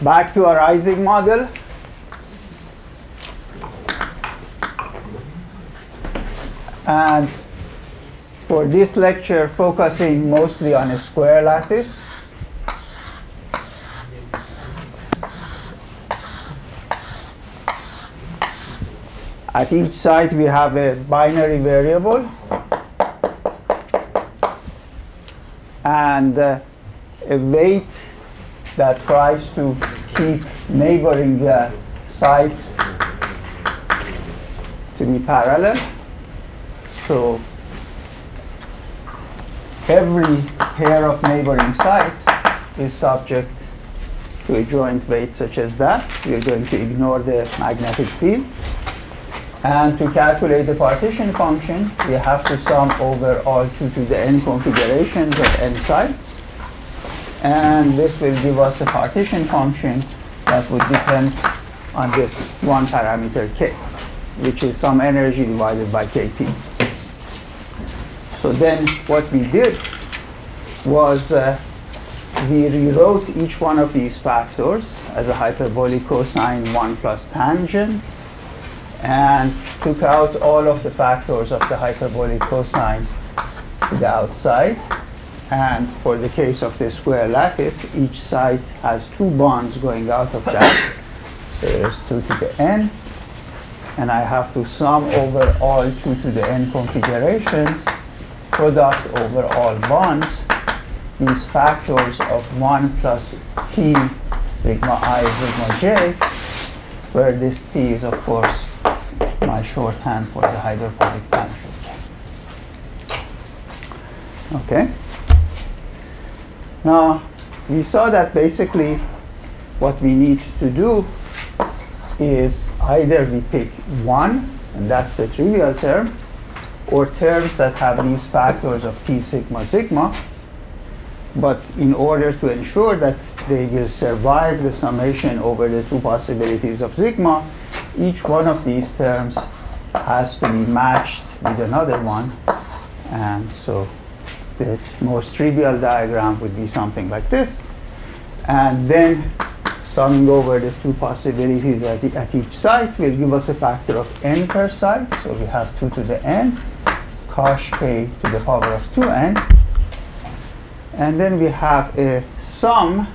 back to our Ising model. And for this lecture, focusing mostly on a square lattice. At each side, we have a binary variable. And a weight that tries to keep neighboring sites to be parallel. So every pair of neighboring sites is subject to a joint weight such as that. We're going to ignore the magnetic field. And to calculate the partition function, we have to sum over all 2 to the n configurations of n sites. And this will give us a partition function that would depend on this one parameter k, which is some energy divided by kT. So then what we did was we rewrote each one of these factors as a hyperbolic cosine 1 plus tangent, and took out all of the factors of the hyperbolic cosine to the outside. And for the case of the square lattice, each side has 2 bonds going out of that. So there's 2 to the n. And I have to sum over all 2 to the n configurations, product over all bonds, these factors of 1 plus t sigma I sigma j, where this t is, of course, my shorthand for the hyperbolic tangent. OK. Now, we saw that basically what we need to do is either we pick 1, and that's the trivial term, or terms that have these factors of t sigma sigma. But in order to ensure that they will survive the summation over the 2 possibilities of sigma, each one of these terms has to be matched with another one. And so the most trivial diagram would be something like this. And then summing over the 2 possibilities at each site will give us a factor of n per site. So we have 2 to the n, cosh k to the power of 2n. And then we have a sum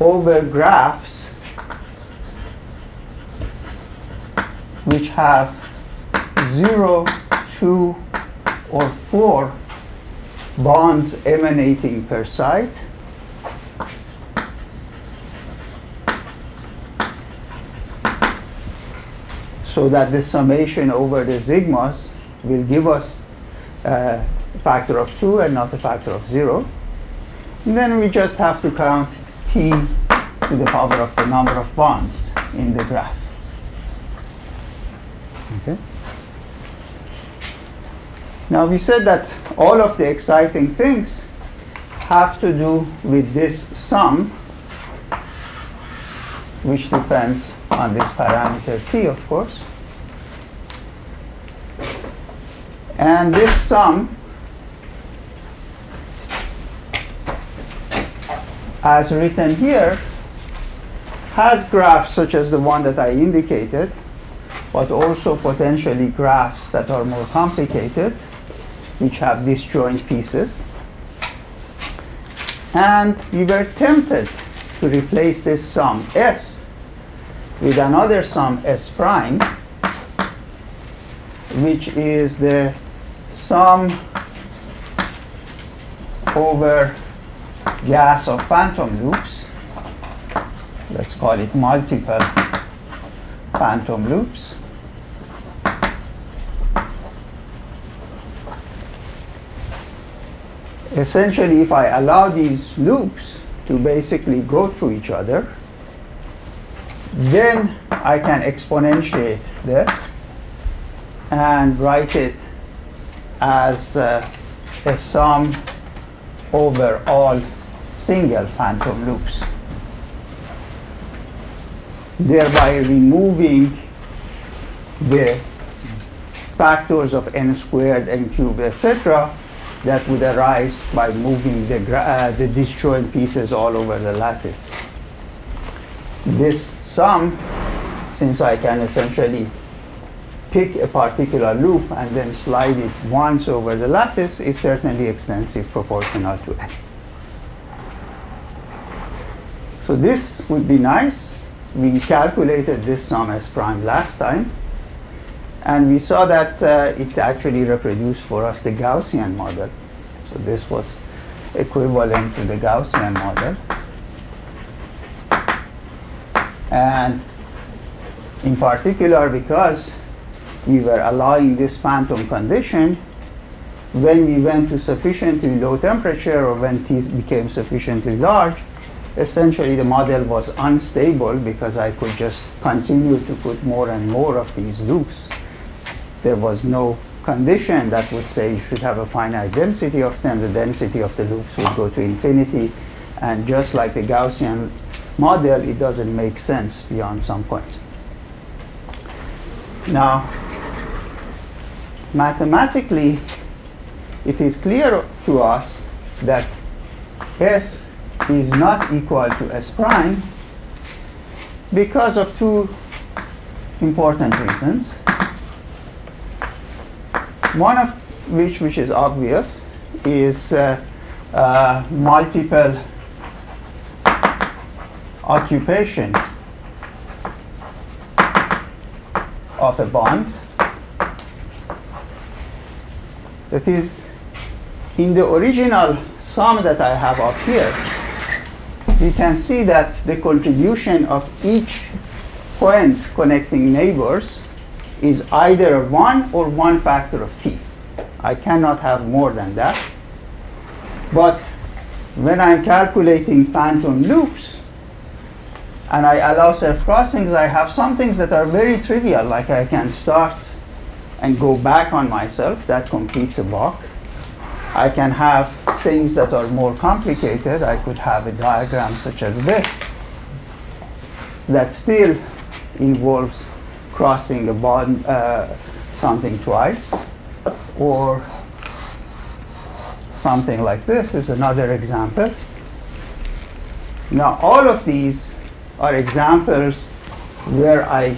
over graphs which have 0, 2, or 4 bonds emanating per site. So that the summation over the sigmas will give us a factor of 2 and not a factor of 0. And then we just have to count t to the power of the number of bonds in the graph. Okay. Now, we said that all of the exciting things have to do with this sum, which depends on this parameter t, of course. And this sum, as written here, has graphs such as the one that I indicated, but also potentially graphs that are more complicated, which have disjoint pieces. And we were tempted to replace this sum S with another sum S prime, which is the sum over gas of phantom loops. Let's call it multiple phantom loops. Essentially, if I allow these loops to basically go through each other. Then I can exponentiate this and write it as a sum over all single phantom loops, thereby removing the factors of n squared, n cubed, etc. that would arise by moving the disjoint pieces all over the lattice. This sum, since I can essentially pick a particular loop and then slide it once over the lattice, is certainly extensive proportional to n. So this would be nice. We calculated this sum as prime last time, and we saw that it actually reproduced for us the Gaussian model. So this was equivalent to the Gaussian model. And in particular, because we were allowing this phantom condition, when we went to sufficiently low temperature or when T became sufficiently large, essentially the model was unstable because I could just continue to put more and more of these loops. There was no condition that would say you should have a finite density of them. The density of the loops would go to infinity. And just like the Gaussian model, it doesn't make sense beyond some point. Now, mathematically, it is clear to us that S is not equal to S prime because of two important reasons. One of which is obvious, is multiple occupation of a bond. That is, in the original sum that I have up here, we can see that the contribution of each point connecting neighbors is either 1 or 1 factor of t. I cannot have more than that. But when I'm calculating phantom loops and I allow self-crossings, I have some things that are very trivial, like I can start and go back on myself. That completes a block. I can have things that are more complicated. I could have a diagram such as this that still involves crossing a bond, something twice, or something like this is another example. Now, all of these are examples where I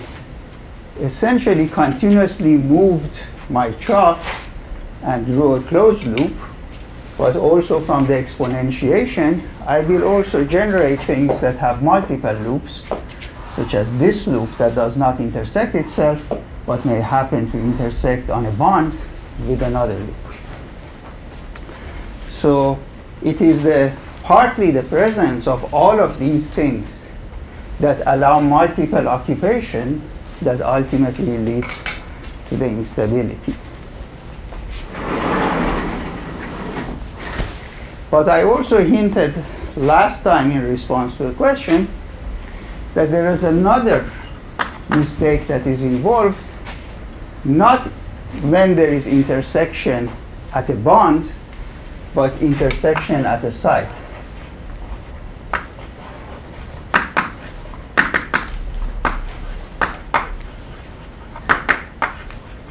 essentially continuously moved my chart and drew a closed loop, but also from the exponentiation, I will also generate things that have multiple loops, such as this loop that does not intersect itself, but may happen to intersect on a bond with another loop. So it is partly the presence of all of these things that allow multiple occupation that ultimately leads to the instability. But I also hinted last time in response to a question that there is another mistake that is involved, not when there is intersection at a bond, but intersection at a site.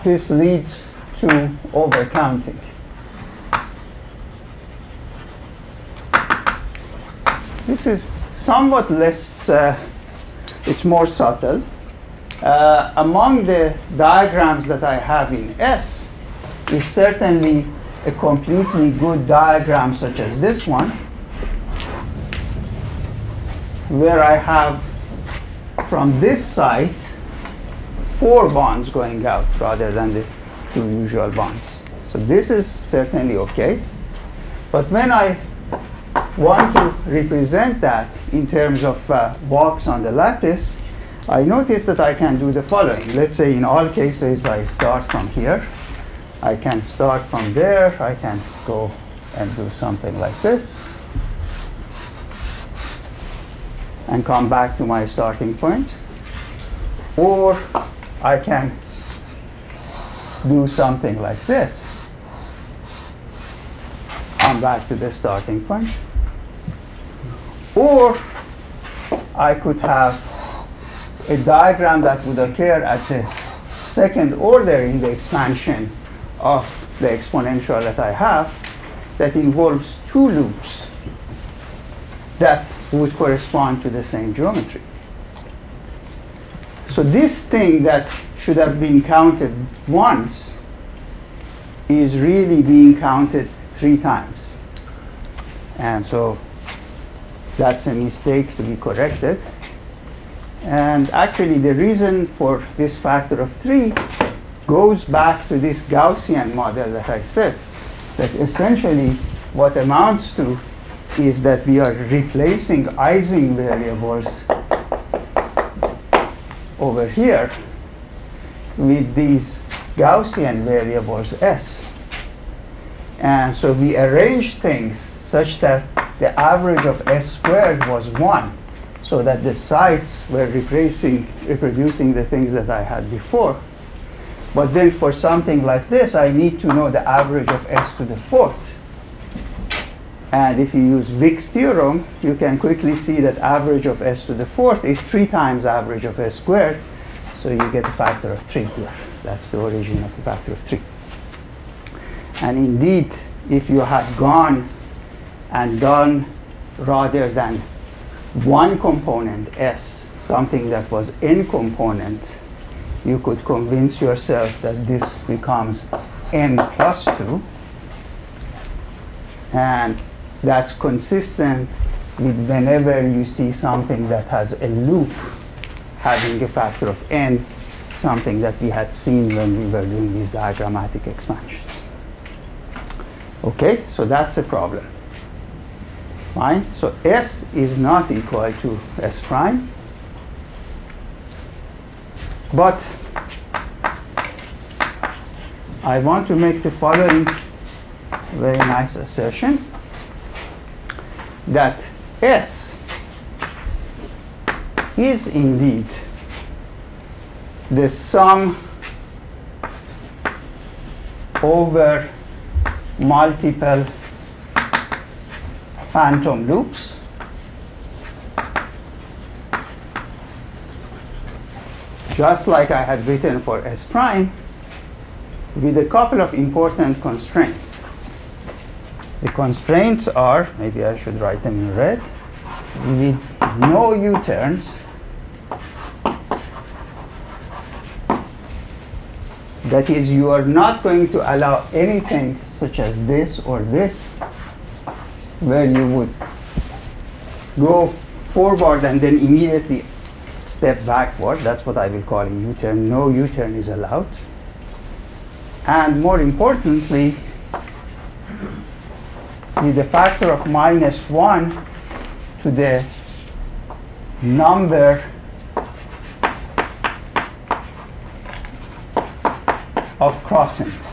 This leads to overcounting. This is somewhat less, it's more subtle. Among the diagrams that I have in S is certainly a completely good diagram such as this one, where I have from this site 4 bonds going out rather than the 2 usual bonds. So this is certainly okay. But when I want to represent that in terms of walks on the lattice, I notice that I can do the following. Let's say in all cases I start from here. I can start from there. I can go and do something like this. and come back to my starting point. Or I can do something like this. I'm back to the starting point. Or I could have a diagram that would occur at the second order in the expansion of the exponential that I have that involves two loops that would correspond to the same geometry. So this thing that should have been counted once is really being counted three times. And so that's a mistake to be corrected. And actually, the reason for this factor of 3 goes back to this Gaussian model that I said, that essentially what amounts to is that we are replacing Ising variables over here with these Gaussian variables S. And so we arranged things such that the average of S squared was 1, so that the sites were reproducing the things that I had before. But then for something like this, I need to know the average of S to the fourth. And if you use Wick's theorem, you can quickly see that average of S to the fourth is 3 times average of S squared. So you get a factor of 3 here. That's the origin of the factor of 3. And indeed, if you had gone and done rather than one component S, something that was n component, you could convince yourself that this becomes n plus 2. And that's consistent with whenever you see something that has a loop having a factor of n, something that we had seen when we were doing these diagrammatic expansions. OK, so that's the problem. Fine. So S is not equal to S prime. But I want to make the following very nice assertion, that S is indeed the sum over multiple phantom loops just like I had written for S prime, with a couple of important constraints. The constraints are, maybe I should write them in red, with no U-turns . That is, you are not going to allow anything such as this or this, where you would go forward and then immediately step backward. That's what I will call a U-turn. No U-turn is allowed. And more importantly, with a factor of -1 to the number of crossings.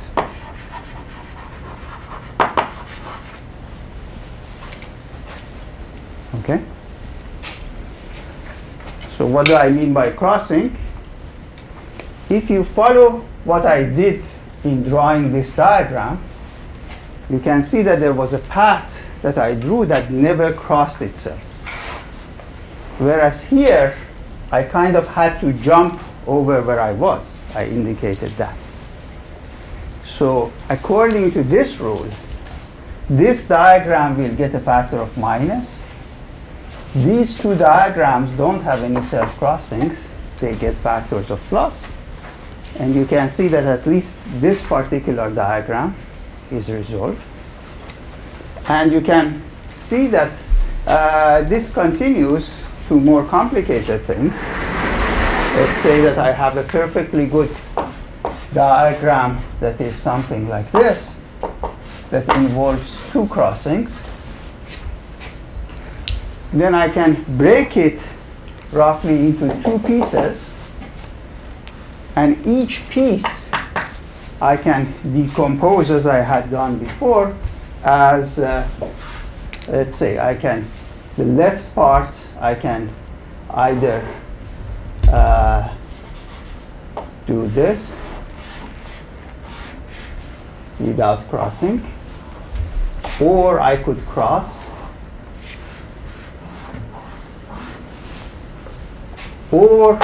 Okay? So what do I mean by crossing? If you follow what I did in drawing this diagram, you can see that there was a path that I drew that never crossed itself. Whereas here, I kind of had to jump over where I was. I indicated that. So according to this rule, this diagram will get a factor of minus. These two diagrams don't have any self-crossings. They get factors of plus. And you can see that at least this particular diagram is resolved. And you can see that this continues to more complicated things. Let's say that I have a perfectly good diagram that is something like this, that involves two crossings. Then I can break it roughly into two pieces, and each piece I can decompose as I had done before as, let's say, the left part I can either do this without crossing, or I could cross, or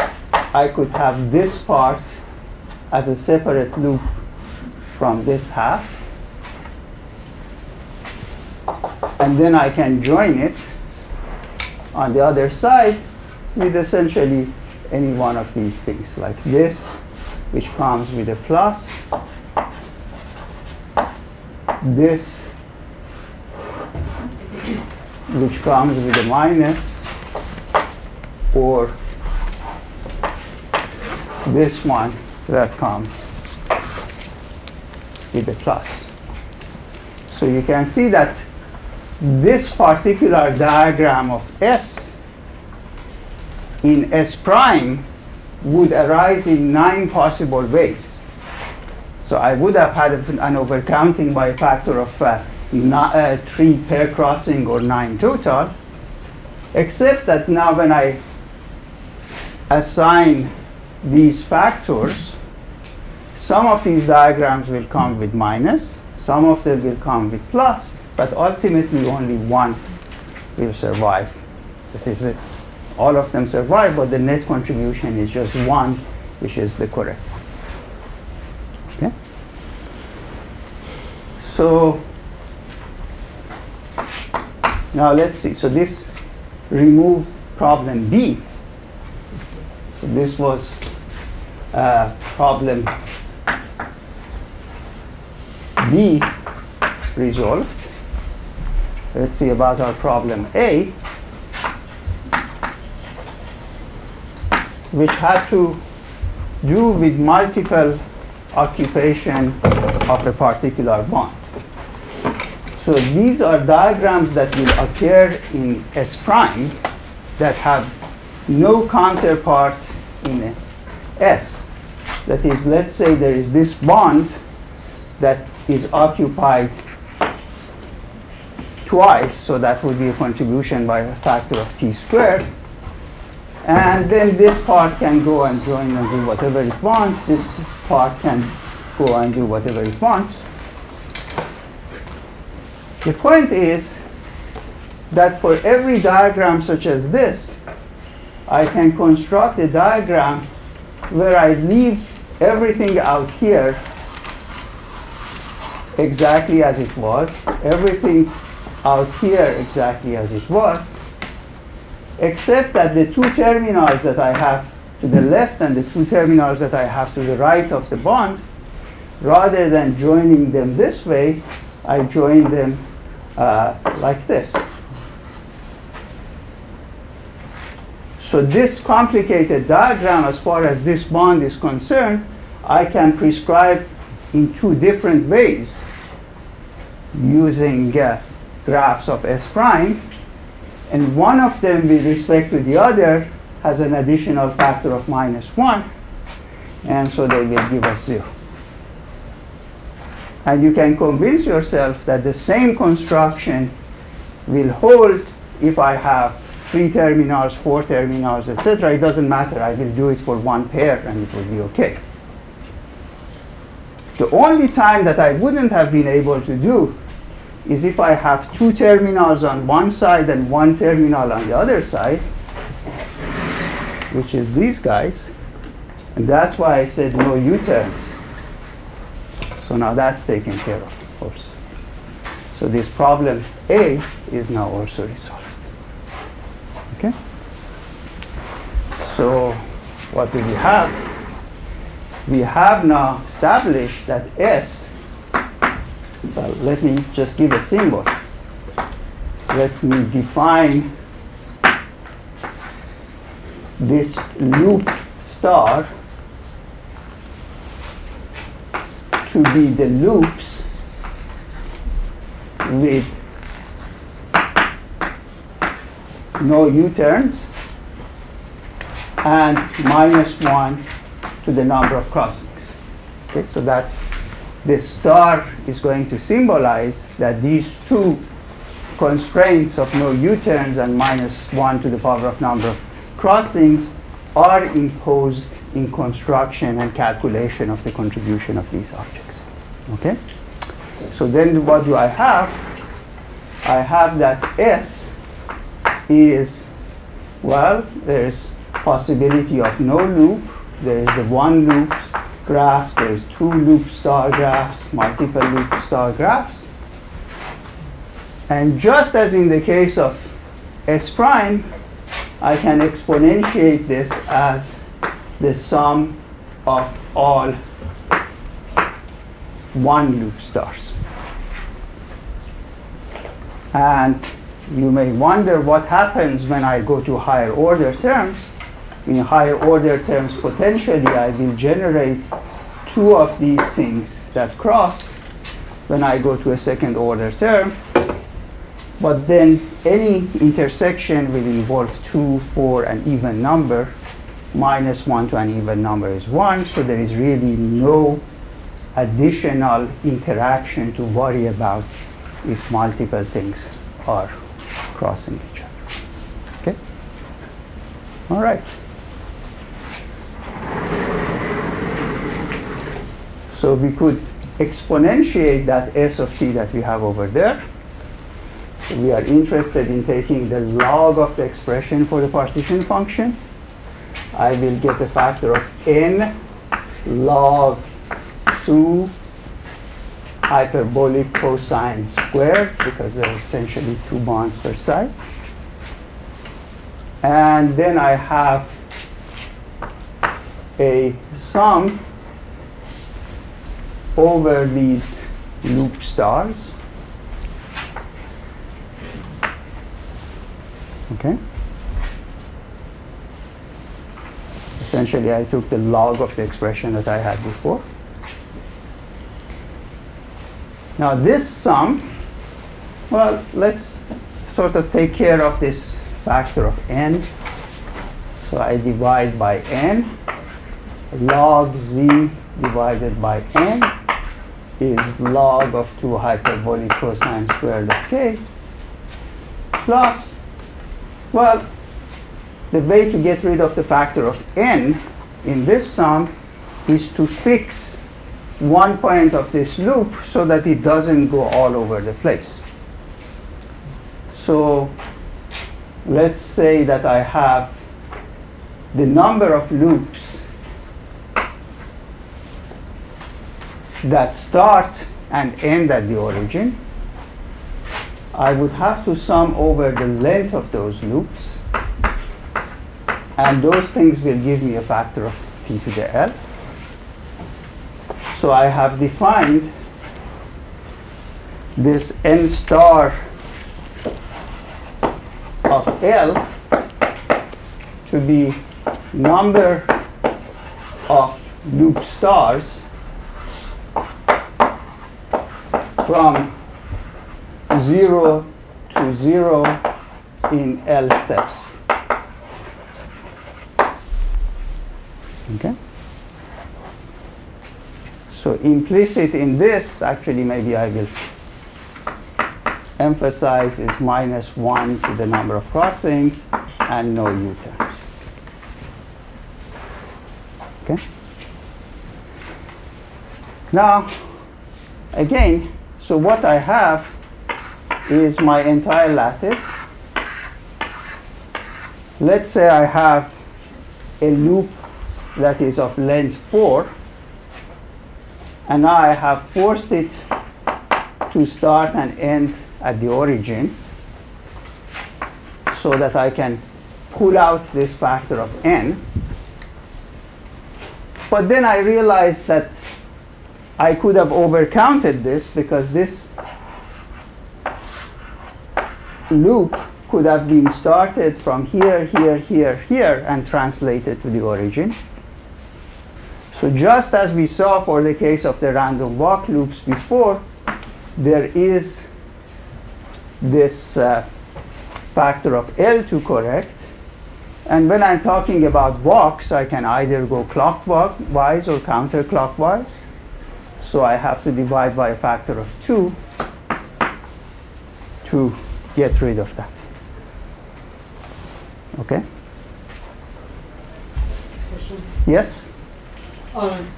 I could have this part as a separate loop from this half, and then I can join it on the other side with essentially any one of these things, like this, which comes with a plus, this, which comes with a minus, or this one that comes with a plus. So you can see that this particular diagram of S in S prime would arise in 9 possible ways. So I would have had an overcounting by a factor of 3 pair crossing or 9 total, except that now when I assign these factors, some of these diagrams will come with minus, some of them will come with plus, but ultimately only one will survive. This is it. All of them survive, but the net contribution is just one, which is the correct one. Okay? So now let's see. So this removed problem B. So this was problem B resolved. Let's see about our problem A, which had to do with multiple occupation of a particular bond. So these are diagrams that will occur in S prime that have no counterpart in S. That is, let's say there is this bond that is occupied twice, so that would be a contribution by a factor of t squared. And then this part can go and join and do whatever it wants. This part can go and do whatever it wants. The point is that for every diagram such as this, I can construct a diagram where I leave everything out here exactly as it was, everything out here exactly as it was, except that the two terminals that I have to the left and the two terminals that I have to the right of the bond, rather than joining them this way, I join them like this. So this complicated diagram, as far as this bond is concerned, I can prescribe in two different ways using graphs of S prime. And one of them with respect to the other has an additional factor of -1. And so they will give us 0. And you can convince yourself that the same construction will hold if I have 3 terminals, 4 terminals, etc. It doesn't matter. I will do it for one pair and it will be okay. The only time that I wouldn't have been able to do is if I have 2 terminals on one side and 1 terminal on the other side, which is these guys. And that's why I said no U-turns. So now that's taken care of course. So this problem A is now also resolved. Okay? So what do we have? We have now established that S, well, let me just give a symbol. Let me define this loop star to be the loops with no U-turns and -1 to the number of crossings. Okay, so that's, this star is going to symbolize that these two constraints of no U-turns and -1 to the power of number of crossings are imposed in construction and calculation of the contribution of these objects. Okay? So then what do I have? I have that S is, well, there's possibility of no loop. There's the one loop graphs. There's two loop star graphs, multiple loop star graphs. And just as in the case of S prime, I can exponentiate this as the sum of all one loop stars. And you may wonder what happens when I go to higher order terms. In higher order terms, potentially, I will generate two of these things that cross when I go to a second order term. But then any intersection will involve 2, 4, an even number. Minus 1 to an even number is 1. So there is really no additional interaction to worry about if multiple things are crossing each other. Okay? All right. So we could exponentiate that S of t that we have over there. We are interested in taking the log of the expression for the partition function. I will get a factor of n log 2 hyperbolic cosine squared, because there are essentially 2 bonds per side. And then I have a sum over these loop stars. Okay. Essentially, I took the log of the expression that I had before. Now, this sum, well, let's sort of take care of this factor of n. So I divide by n. Log z divided by n is log of 2 hyperbolic cosine squared of k plus, well, the way to get rid of the factor of n in this sum is to fix one point of this loop so that it doesn't go all over the place. So let's say that I have the number of loops that start and end at the origin. I would have to sum over the length of those loops, and those things will give me a factor of t to the L. So I have defined this n star of L to be number of loop stars from 0 to 0 in L steps. Okay? So implicit in this, actually maybe I will emphasize, is minus 1 to the number of crossings and no U terms. Okay? Now, again, so what I have is my entire lattice. Let's say I have a loop that is of length 4, and now I have forced it to start and end at the origin so that I can pull out this factor of n. But then I realized that I could have overcounted this, because this loop could have been started from here, here, here, here, and translated to the origin. So just as we saw for the case of the random walk loops before, there is this factor of L to correct. And when I'm talking about walks, I can either go clockwise or counterclockwise. So I have to divide by a factor of 2 to get rid of that. Okay? question? Yes?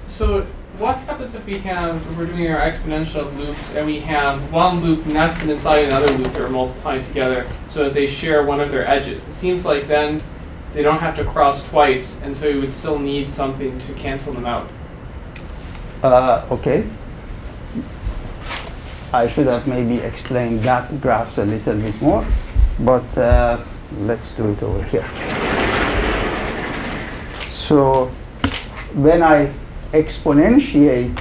So what happens if we have, if we're doing our exponential loops and we have one loop nested inside another loop that are multiplied together so that they share one of their edges? It seems like then they don't have to cross twice, and so you would still need something to cancel them out. OK. I should have maybe explained that graphs a little bit more, but let's do it over here. So when I exponentiate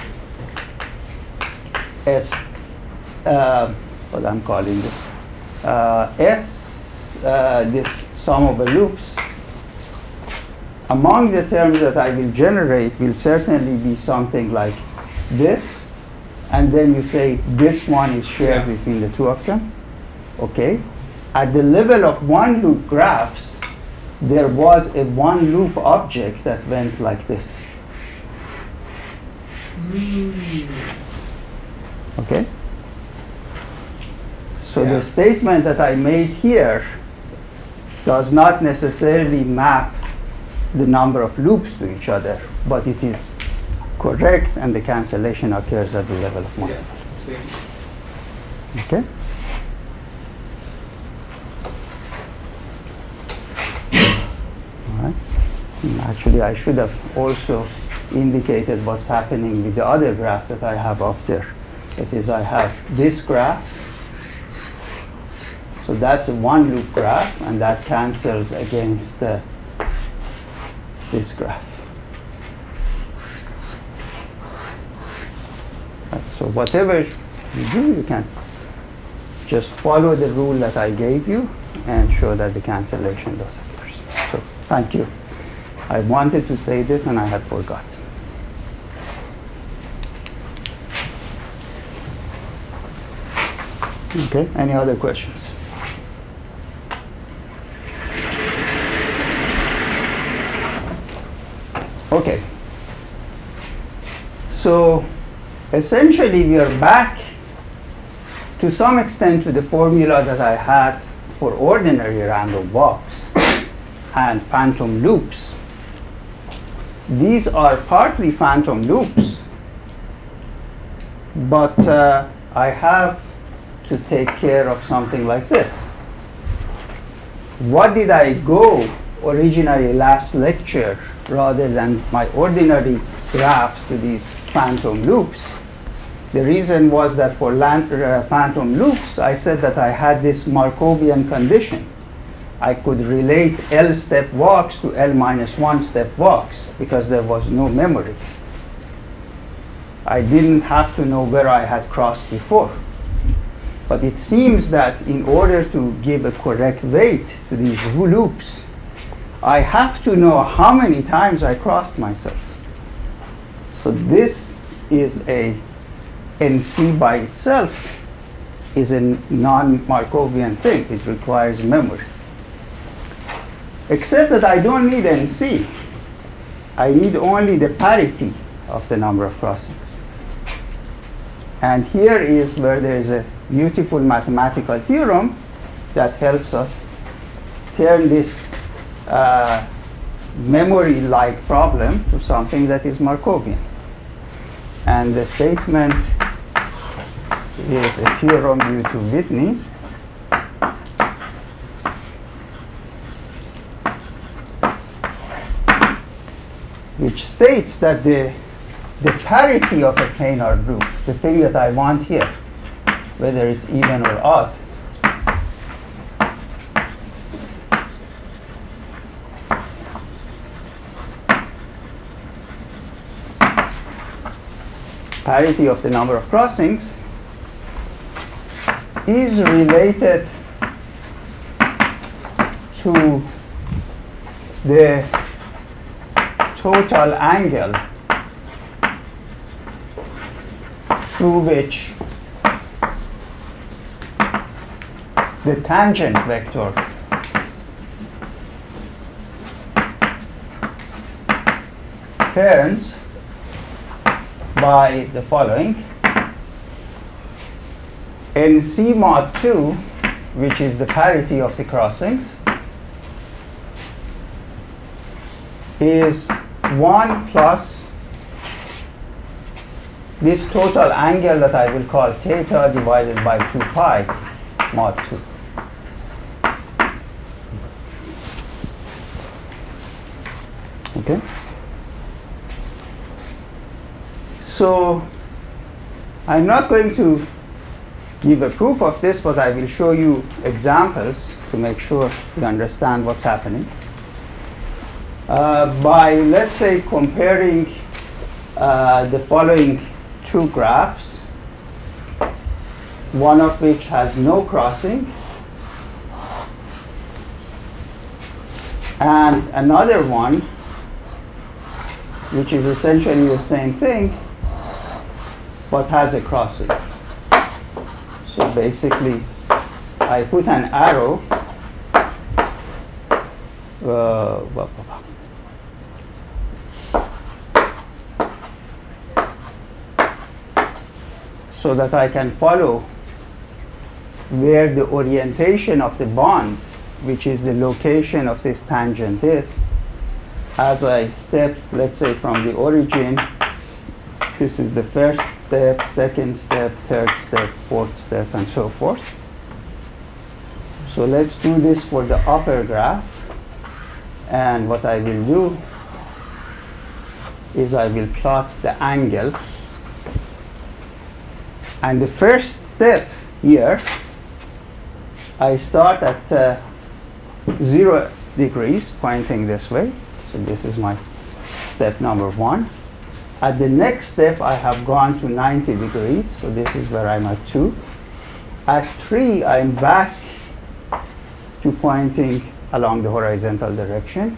S, what I'm calling it, S, this sum of the loops, among the terms that I will generate will certainly be something like this. And then you say this one is shared between the two of them. Okay. At the level of one-loop graphs, there was a one-loop object that went like this. Okay. So the statement that I made here does not necessarily map the number of loops to each other, but it is correct, and the cancellation occurs at the level of one. Yeah. Okay. All right. And actually, I should have also indicated what's happening with the other graph that I have up there. That is, I have this graph. So that's a one-loop graph, and that cancels against this graph. So whatever you do, you can just follow the rule that I gave you and show that the cancellation does occur. So thank you. I wanted to say this, and I had forgotten. OK, any other questions? OK. So essentially, we are back to some extent to the formula that I had for ordinary random walks and phantom loops. These are partly phantom loops, but I have to take care of something like this. What did I go originally last lecture rather than my ordinary graphs to these phantom loops? The reason was that for phantom loops, I said that I had this Markovian condition. I could relate L-step walks to L-1 step walks because there was no memory. I didn't have to know where I had crossed before. But it seems that in order to give a correct weight to these loops, I have to know how many times I crossed myself. So this is a NC by itself is a non-Markovian thing. It requires memory. Except that I don't need NC. I need only the parity of the number of crossings. And here is where there is a beautiful mathematical theorem that helps us turn this memory-like problem to something that is Markovian. And the statement is a theorem due to Whitney. Which states that the parity of a planar group, the thing that I want here, whether it's even or odd, parity of the number of crossings is related to the total angle through which the tangent vector turns by the following. NC mod 2, which is the parity of the crossings, is 1 plus this total angle that I will call theta divided by 2 pi mod 2. Okay? So I'm not going to give a proof of this, but I will show you examples to make sure you understand what's happening. By, let's say, comparing the following two graphs, one of which has no crossing, and another one, which is essentially the same thing, but has a crossing. So basically, I put an arrow. So that I can follow where the orientation of the bond, which is the location of this tangent, is. As I step, let's say, from the origin, this is the first step, second step, third step, fourth step, and so forth. So let's do this for the upper graph. And what I will do is I will plot the angle. And the first step here, I start at 0 degrees, pointing this way. So this is my step number 1. At the next step, I have gone to 90 degrees. So this is where I'm at 2. At 3, I'm back to pointing along the horizontal direction.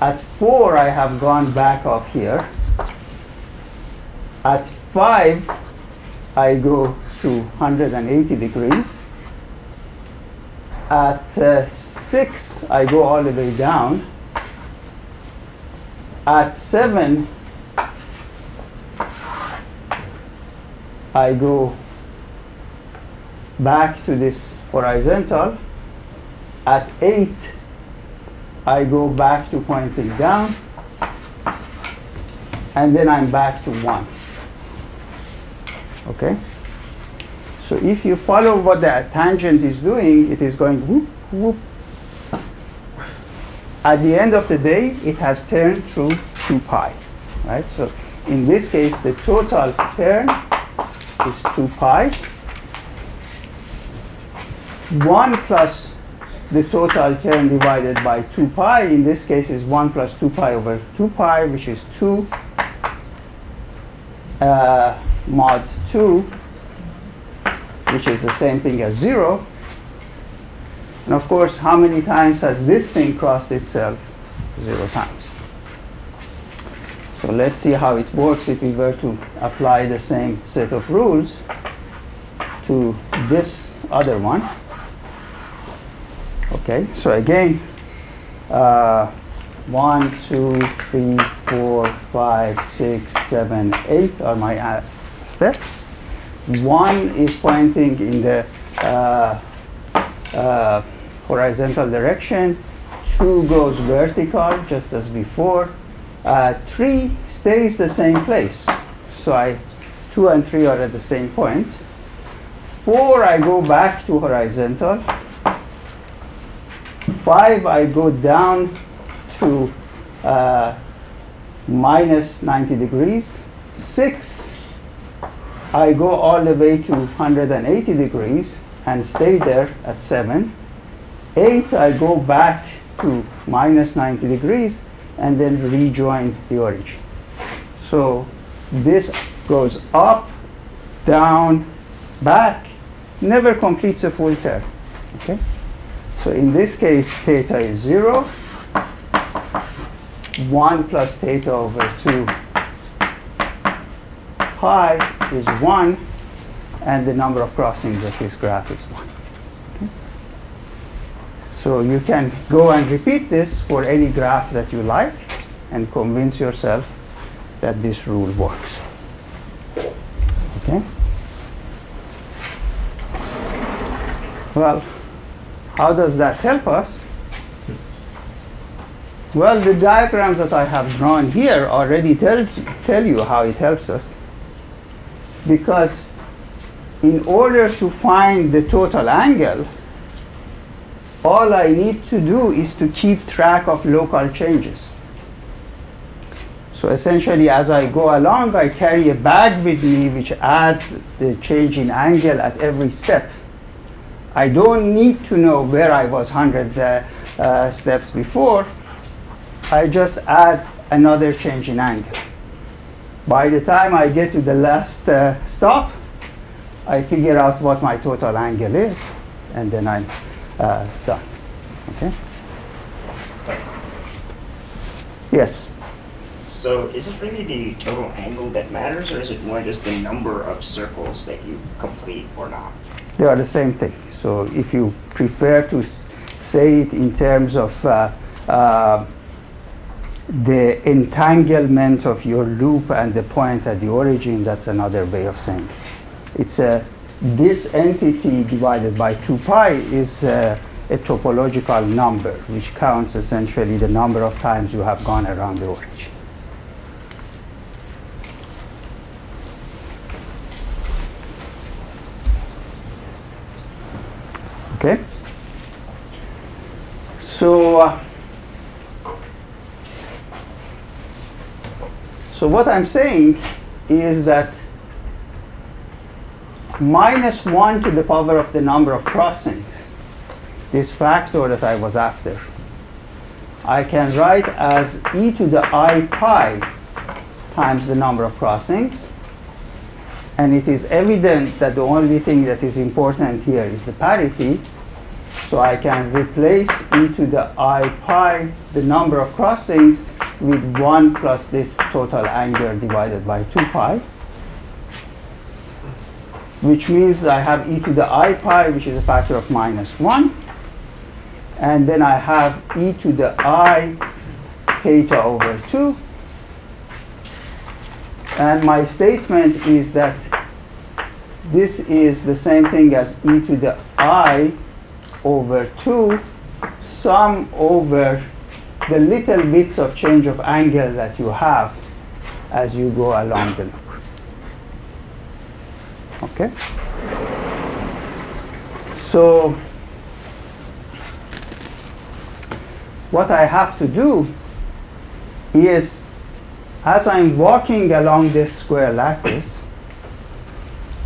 At 4, I have gone back up here. At 5, I go to 180 degrees. At 6, I go all the way down. At 7, I go back to this horizontal. At 8, I go back to pointing down, and then I'm back to 1. Okay? So if you follow what the tangent is doing, it is going whoop, whoop. At the end of the day, it has turned through 2 pi. Right? So in this case, the total turn is 2 pi. 1 plus the total term divided by 2 pi, in this case, is 1 plus 2 pi over 2 pi, which is 2 mod 2, which is the same thing as 0. And of course, how many times has this thing crossed itself? 0 times. So let's see how it works if we were to apply the same set of rules to this other one. Okay, so again, 1, 2, 3, 4, 5, 6, 7, 8 are my steps. 1 is pointing in the horizontal direction. 2 goes vertical, just as before. 3 stays the same place. So 2 and 3 are at the same point. 4, I go back to horizontal. 5, I go down to minus 90 degrees. 6, I go all the way to 180 degrees and stay there at 7. 8, I go back to minus 90 degrees and then rejoin the origin. So this goes up, down, back, never completes a full turn. Okay? So in this case, theta is 0. 1 plus theta over 2 pi is 1. And the number of crossings of this graph is 1. Okay? So you can go and repeat this for any graph that you like and convince yourself that this rule works. Okay? Well, how does that help us? Well, the diagrams that I have drawn here already tell you how it helps us. Because in order to find the total angle, all I need to do is to keep track of local changes. So essentially, as I go along, I carry a bag with me which adds the change in angle at every step. I don't need to know where I was 100 steps before. I just add another change in angle. By the time I get to the last stop, I figure out what my total angle is, and then I'm done. Okay? Yes? So is it really the total angle that matters, or is it more just the number of circles that you complete or not? They are the same thing. So if you prefer to say it in terms of the entanglement of your loop and the point at the origin, that's another way of saying it. It's this entity divided by 2π is a topological number, which counts essentially the number of times you have gone around the origin. Okay? So, what I'm saying is that minus 1 to the power of the number of crossings, this factor that I was after, I can write as e to the I pi times the number of crossings. And it is evident that the only thing that is important here is the parity. So I can replace e to the I pi, the number of crossings, with 1 plus this total angle divided by 2 pi. Which means that I have e to the I pi, which is a factor of -1. And then I have e to the I theta over 2. And my statement is that this is the same thing as e to the I over 2 sum over the little bits of change of angle that you have as you go along the loop. Okay? So what I have to do is, as I'm walking along this square lattice,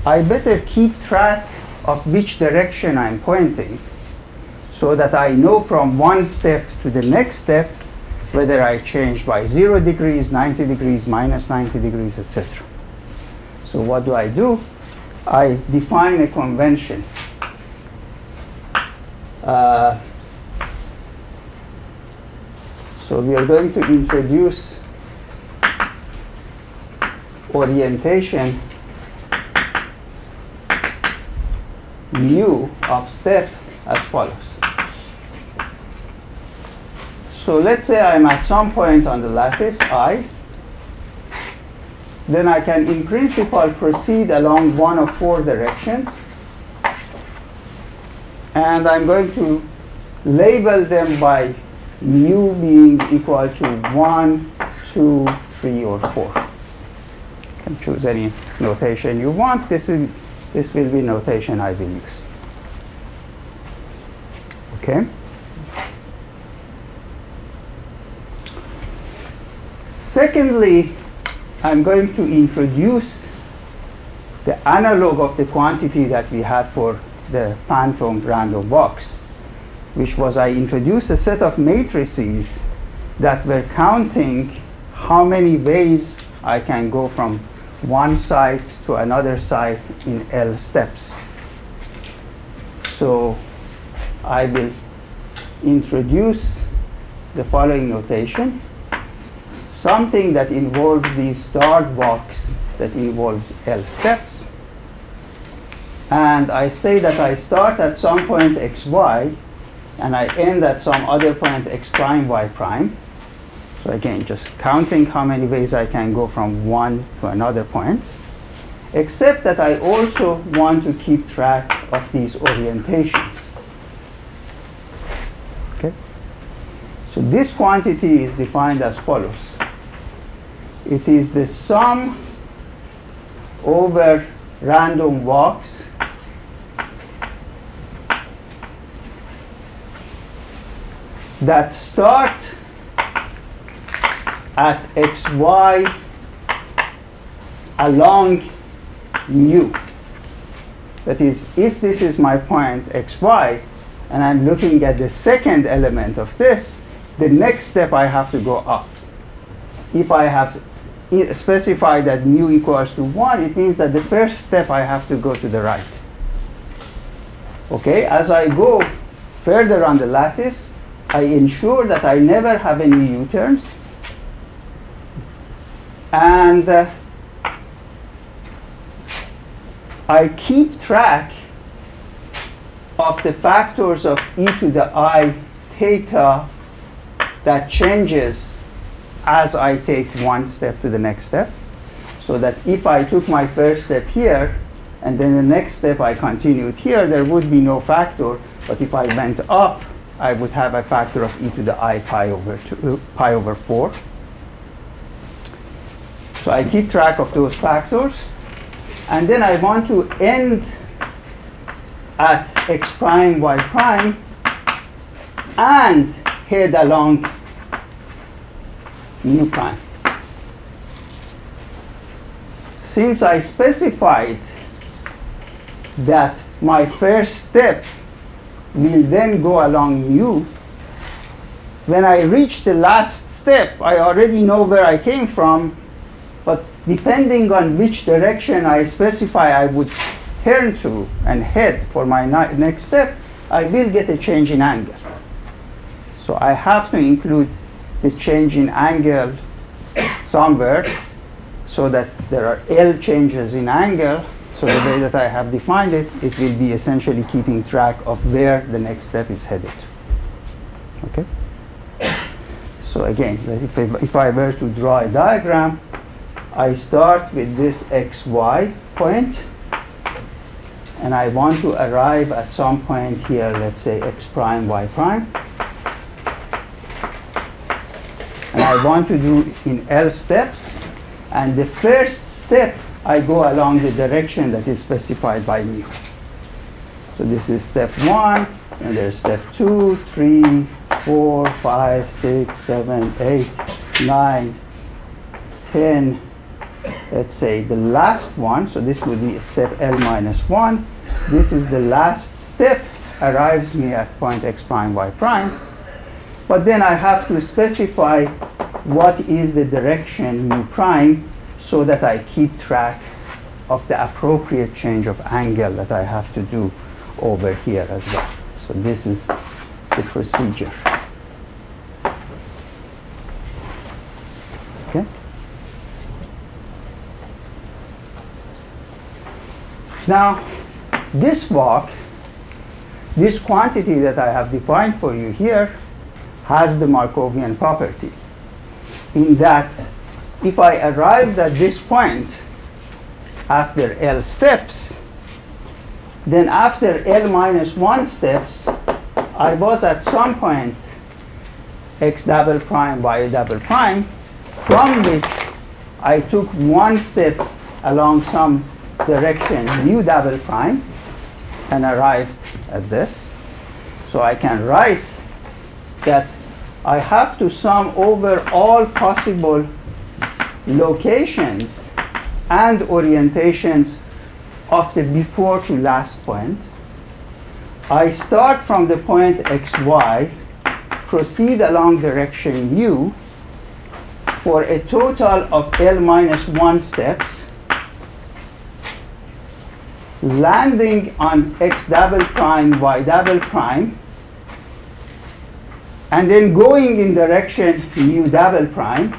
I better keep track of which direction I'm pointing, so that I know from one step to the next step whether I changed by 0 degrees, 90 degrees, -90 degrees, etc. So what do? I define a convention so we are going to introduce orientation mu of step as follows. So let's say I'm at some point on the lattice I, then I can in principle proceed along one of 4 directions, and I'm going to label them by mu being equal to 1, 2, 3, or 4. You can choose any notation you want. This will be notation I will use. Okay? Secondly, I'm going to introduce the analog of the quantity that we had for the phantom random box, which was I introduced a set of matrices that were counting how many ways I can go from one side to another side in L steps. So I will introduce the following notation. Something that involves these start box that involves L steps. And I say that I start at some point xy, and I end at some other point x prime y prime. So again, just counting how many ways I can go from one to another point. Except that I also want to keep track of these orientations. So this quantity is defined as follows. It is the sum over random walks that start at xy along u. That is, if this is my point xy, and I'm looking at the second element of this, the next step I have to go up. If I have specified that mu equals to 1, it means that the first step I have to go to the right. Okay, as I go further on the lattice, I ensure that I never have any u-turns, and I keep track of the factors of e to the I theta that changes as I take one step to the next step, so that if I took my first step here and then the next step I continued here, there would be no factor, but if I went up, I would have a factor of e to the I pi over 4. So I keep track of those factors, and then I want to end at x prime, y prime, and head along mu prime. Since I specified that my first step will then go along mu, when I reach the last step, I already know where I came from, but depending on which direction I specify I would turn to and head for my next step, I will get a change in angle. So I have to include the change in angle somewhere, so that there are L changes in angle. So the way that I have defined it, it will be essentially keeping track of where the next step is headed. Okay? So again, if I were to draw a diagram, I start with this xy point, and I want to arrive at some point here, let's say x prime, y prime. And I want to do in L steps, and the first step I go along the direction that is specified by mu. So this is step 1, and there's step 2, 3, 4, 5, 6, 7, 8, 9, 10, let's say the last one, so this would be step L minus 1. This is the last step, arrives me at point x prime, y prime. But then I have to specify what is the direction mu prime, so that I keep track of the appropriate change of angle that I have to do over here as well. So this is the procedure. Okay. Now, this walk, this quantity that I have defined for you here, has the Markovian property, in that if I arrived at this point after L steps, then after L minus 1 steps, I was at some point x double prime, y double prime, from which I took one step along some direction mu double prime and arrived at this. So I can write that I have to sum over all possible locations and orientations of the before to last point. I start from the point xy, proceed along direction u for a total of L minus 1 steps, landing on x double prime, y double prime, and then going in direction mu double prime.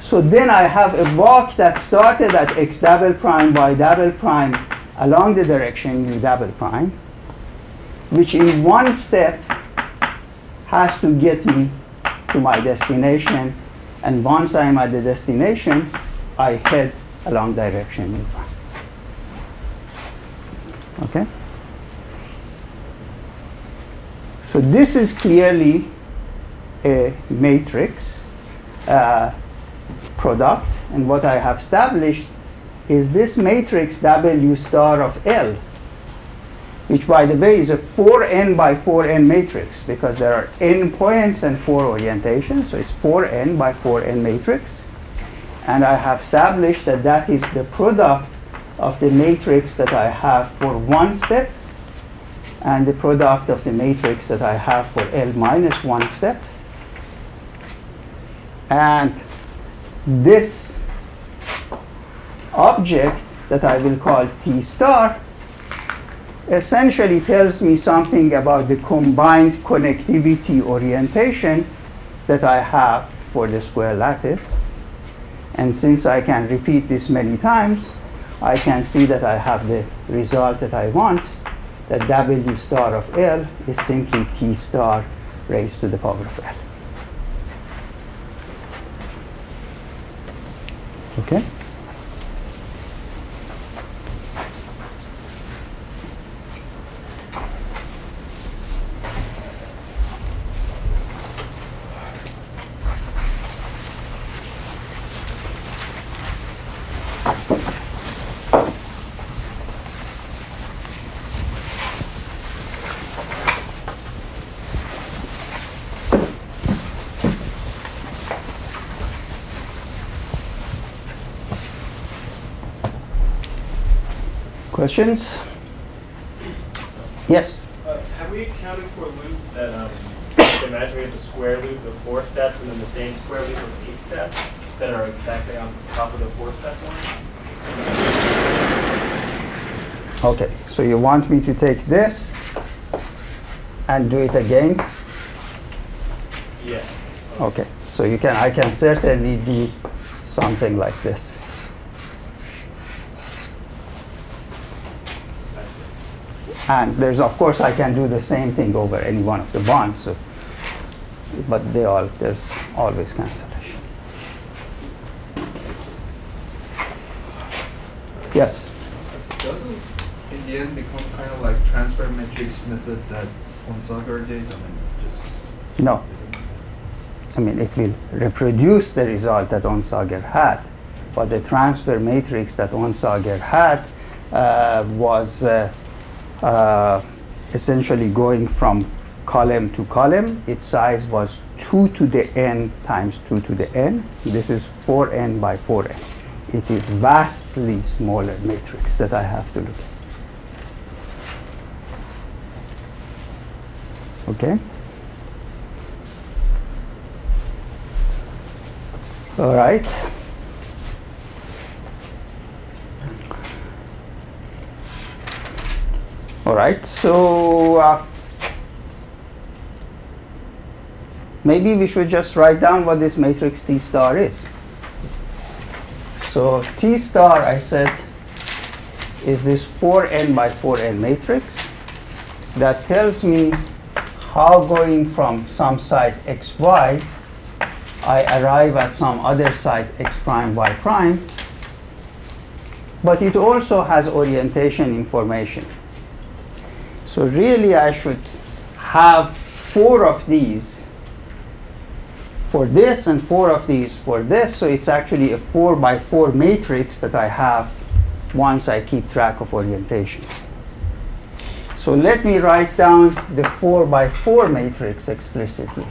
So then I have a walk that started at x double prime, y double prime, along the direction mu double prime, which in one step has to get me to my destination. And once I'm at the destination, I head along direction mu prime. Okay? So this is clearly a matrix product. And what I have established is this matrix W star of L, which, by the way, is a 4n by 4n matrix, because there are n points and 4 orientations. So it's 4n by 4n matrix. And I have established that that is the product of the matrix that I have for one step and the product of the matrix that I have for L minus one step. And this object that I will call T star essentially tells me something about the combined connectivity orientation that I have for the square lattice. And since I can repeat this many times, I can see that I have the result that I want, that W star of L is simply T star raised to the power of L. Okay? Questions? Yes? Have we accounted for loops that imagine we have the square loop of 4 steps and then the same square loop of 8 steps that are exactly on top of the 4-step one? OK, so you want me to take this and do it again? Yeah. OK, so you can, I can certainly do something like this. And there's, of course, I can do the same thing over any one of the bonds, so, but they all, there's always cancellation. Yes? Doesn't, in the end, become kind of like transfer matrix method that Onsager did? I mean, just no. I mean, it will reproduce the result that Onsager had, but the transfer matrix that Onsager had was essentially going from column to column. Its size was 2 to the n times 2 to the n. This is 4n by 4n. It is vastly smaller matrix that I have to look at. OK? All right. All right, so maybe we should just write down what this matrix T star is. So T star, I said, is this 4n by 4n matrix that tells me how, going from some side xy, I arrive at some other side x prime y prime. But it also has orientation information. So really, I should have 4 of these for this and 4 of these for this. So it's actually a 4 by 4 matrix that I have once I keep track of orientations. So let me write down the 4 by 4 matrix explicitly.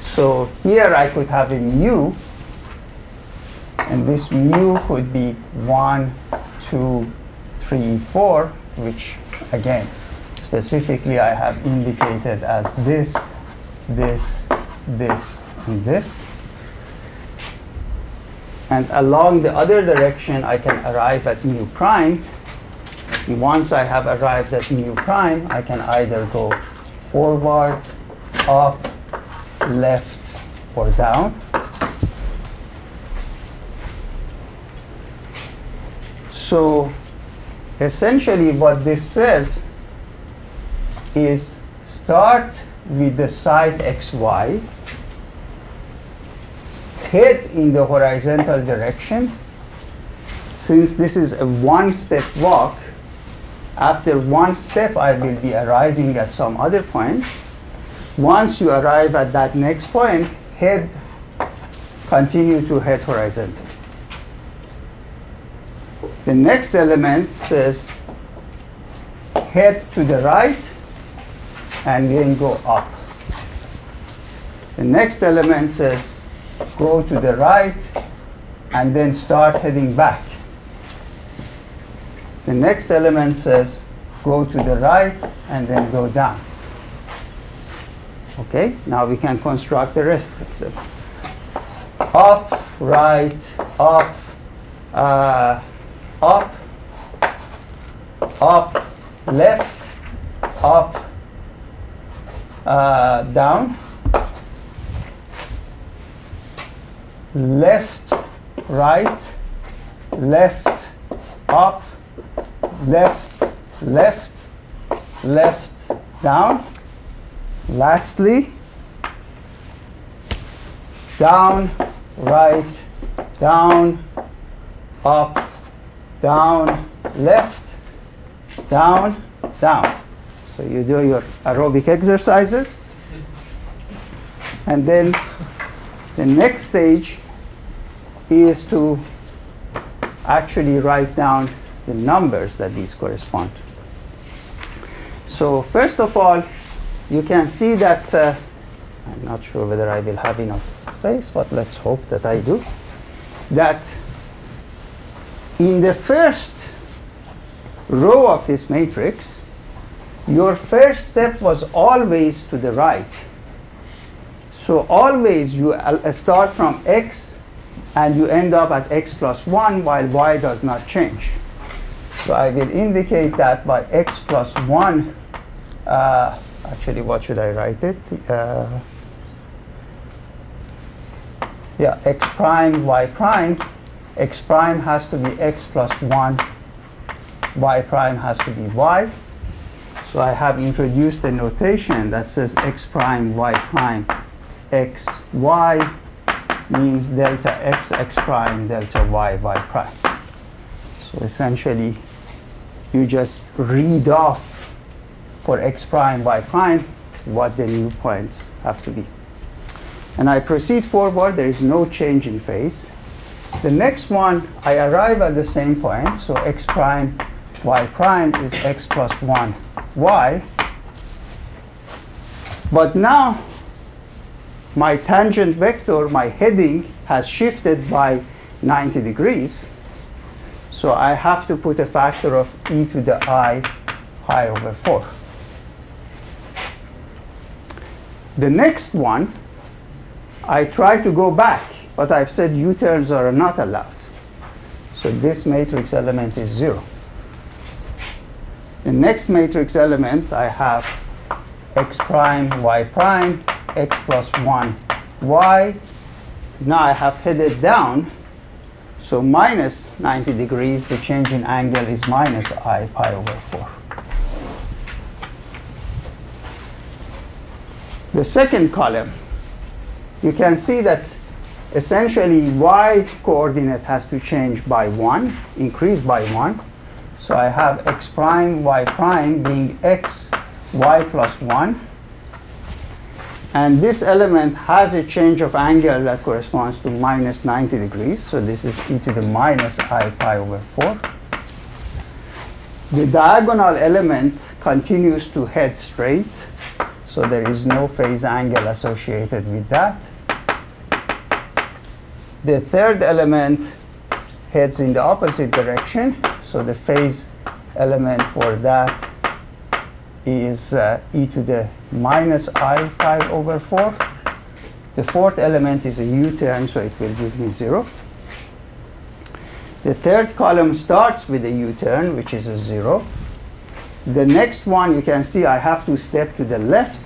So here I could have a mu, and this mu could be 1, 2, 3, 4, which, again, specifically I have indicated as this, this, this, and this. And along the other direction, I can arrive at mu prime. And once I have arrived at mu prime, I can either go forward, up, left, or down. So essentially what this says is start with the side xy, head in the horizontal direction. Since this is a one-step walk, After one step, I will be arriving at some other point. Once you arrive at that next point, head, continue to head horizontally. The next element says head to the right and then go up. The next element says go to the right and then start heading back. The next element says go to the right and then go down. Okay, now we can construct the rest of them. Up, right, up, up, up, left, up, down, left, right, left, up, left, left, left, down. Lastly, down, right, down, up, down, left, down, down. So you do your aerobic exercises. And then the next stage is to actually write down the numbers that these correspond to. So first of all, you can see that I'm not sure whether I will have enough space, but let's hope that I do, that in the first row of this matrix, your first step was always to the right. So always you start from x, and you end up at x plus 1, while y does not change. So I will indicate that by x plus 1, actually, what should I write it? Yeah, x prime, y prime. X prime has to be x plus 1. Y prime has to be y. So I have introduced a notation that says x prime, x, y means delta x prime, delta y prime. So essentially, you just read off for x prime, y prime, what the new points have to be. And I proceed forward. There is no change in phase. The next one, I arrive at the same point. So x prime, y prime is x plus 1, y. But now, my tangent vector, my heading, has shifted by 90 degrees. So I have to put a factor of e to the I high over 4. The next one, I try to go back, but I've said U-turns are not allowed. So this matrix element is 0. The next matrix element, I have x prime, x plus 1, y. Now I have headed down. So minus 90 degrees, the change in angle is minus I pi over 4. The second column, you can see that essentially y coordinate has to change by 1, increase by 1. So I have x prime being x, y plus 1. And this element has a change of angle that corresponds to minus 90 degrees. So this is e to the minus I pi over 4. The diagonal element continues to head straight. So there is no phase angle associated with that. The third element heads in the opposite direction. So the phase element for that is e to the minus I pi over 4. The fourth element is a U-turn, so it will give me 0. The third column starts with a U-turn, which is a 0. The next one, you can see I have to step to the left.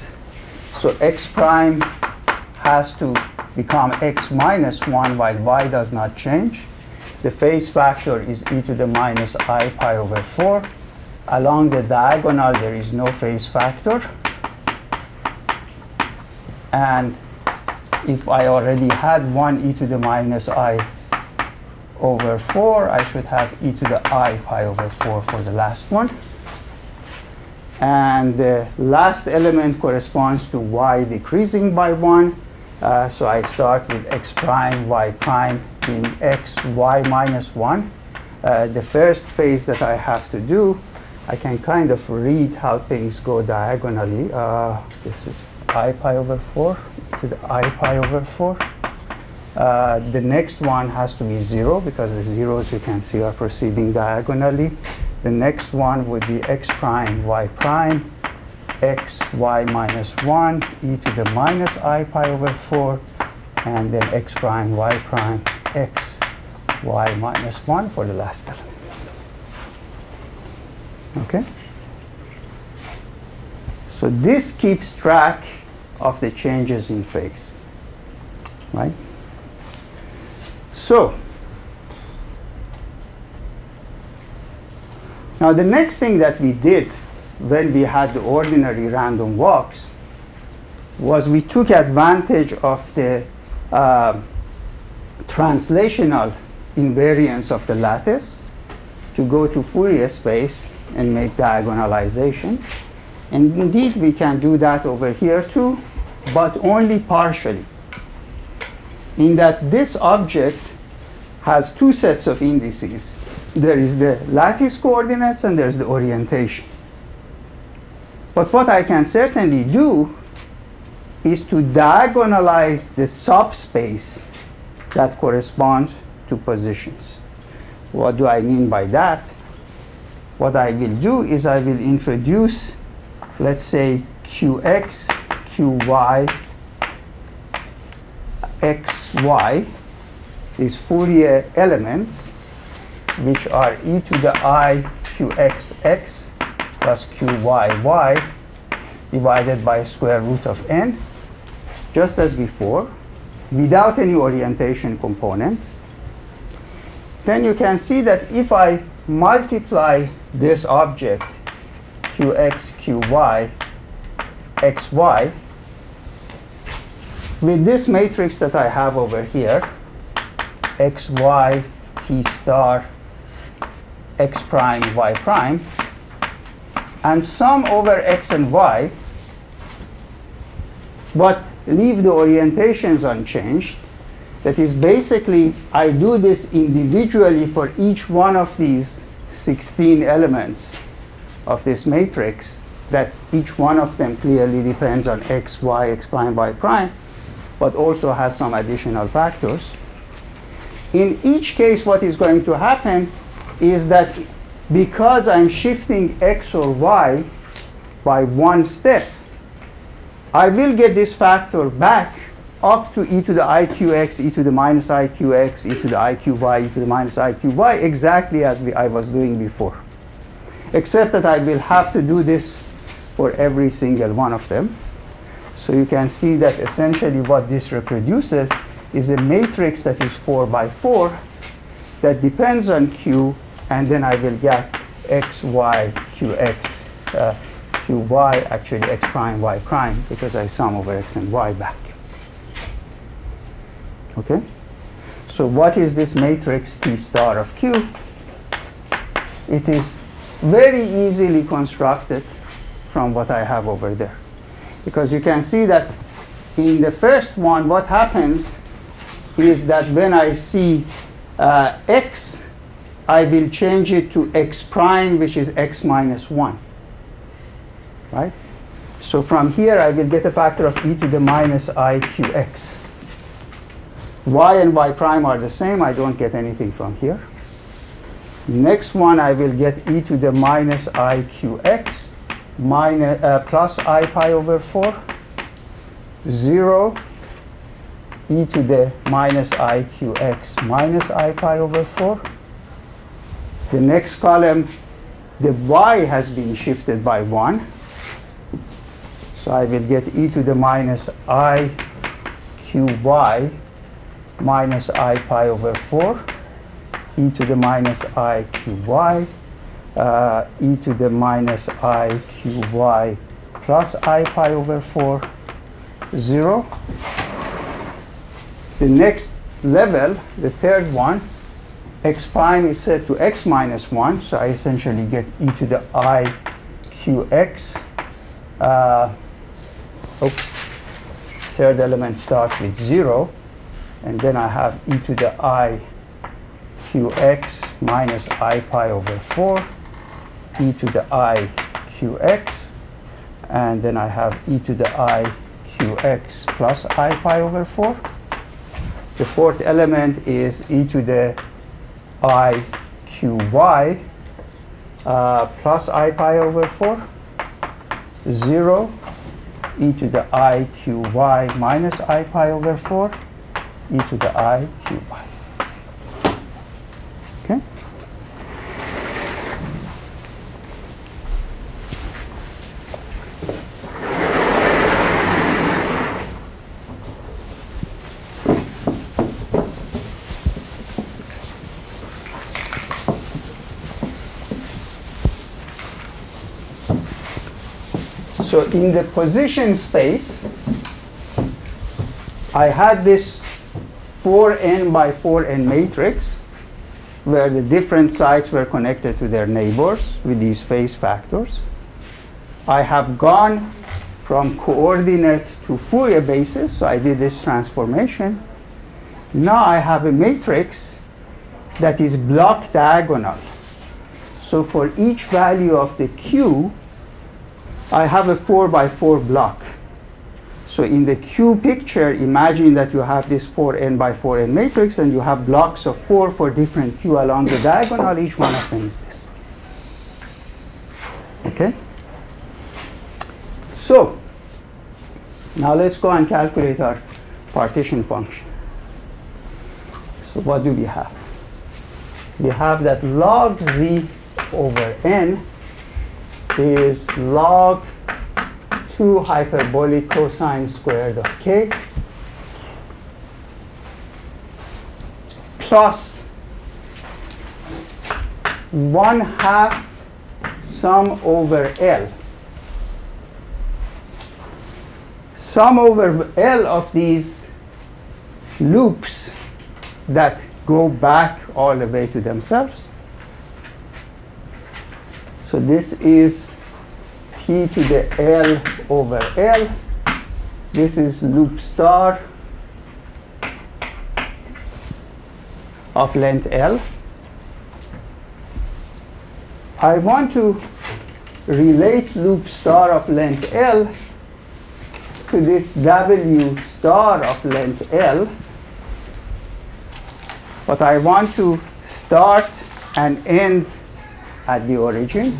So x prime has to become x minus 1, while y does not change. The phase factor is e to the minus I pi over 4. Along the diagonal, there is no phase factor. And if I already had 1 e to the minus I over 4, I should have e to the I pi over 4 for the last one. And the last element corresponds to y decreasing by 1. So I start with x prime, y prime being x, y minus 1. The first phase that I have to do, I can kind of read how things go diagonally. This is I pi over 4 to the I pi over 4. The next one has to be 0, because the zeros you can see are proceeding diagonally. The next one would be x prime, x, y minus 1, e to the minus I pi over 4, and then x prime, x, y minus 1 for the last element. Okay? So this keeps track of the changes in phase, right? So, now the next thing that we did when we had the ordinary random walks was we took advantage of the translational invariance of the lattice to go to Fourier space and make diagonalization. And indeed, we can do that over here too, but only partially, in that this object has two sets of indices. There is the lattice coordinates and there's the orientation. But what I can certainly do is to diagonalize the subspace that corresponds to positions. What do I mean by that? What I will do is I will introduce, let's say, qx, qy, xy, these Fourier elements, which are e to the I qxx plus qyy divided by square root of n, just as before, without any orientation component. Then you can see that if I multiply this object, qx, qy, xy, with this matrix that I have over here, xy, t star, x prime, y prime, and sum over x and y, but leave the orientations unchanged. That is, basically, I do this individually for each one of these 16 elements of this matrix, that each one of them clearly depends on x, y, x prime, y prime, but also has some additional factors. In each case, what is going to happen is that because I'm shifting x or y by one step, I will get this factor back up to e to the iqx, e to the minus iqx, e to the iqy, e to the minus iqy, exactly as I was doing before. Except that I will have to do this for every single one of them. So you can see that essentially what this reproduces is a matrix that is 4 by 4 that depends on Q, and then I will get X, Y, Q, X, Q, Y, actually X prime, Y prime, because I sum over X and Y back. Okay? So what is this matrix T star of Q? It is very easily constructed from what I have over there, because you can see that in the first one, what happens is that when I see x, I will change it to x prime, which is x minus 1, right? So from here, I will get a factor of e to the minus I qx. Y and y prime are the same. I don't get anything from here. Next one, I will get e to the minus I qx plus I pi over 4, 0, e to the minus I qx minus I pi over 4. The next column, the y has been shifted by 1. So I will get e to the minus I qy minus I pi over 4, e to the minus I qy, e to the minus I qy plus I pi over 4, 0. The next level, the third one, x prime is set to x minus 1, so I essentially get e to the I qx. Oops, third element starts with 0. And then I have e to the I qx minus I pi over 4, e to the I qx. And then I have e to the I qx plus I pi over 4. The fourth element is e to the I qy plus I pi over 4, 0, e to the I qy minus I pi over 4, e to the I qy. Okay? So in the position space, I had this 4n by 4n matrix where the different sides were connected to their neighbors with these phase factors. I have gone from coordinate to Fourier basis, so I did this transformation. Now I have a matrix that is block diagonal. So for each value of the Q, I have a 4 by 4 block. So in the Q picture, imagine that you have this 4n by 4n matrix, and you have blocks of 4 for different Q along the diagonal. Each one of them is this. Okay? So now let's go and calculate our partition function. So what do we have? We have that log z over n is log 2 hyperbolic cosine squared of k plus 1/2 sum over L. Sum over L of these loops that go back all the way to themselves. So this is t to the L over L. This is loop star of length L. I want to relate loop star of length L to this W star of length L. But I want to start and end at the origin.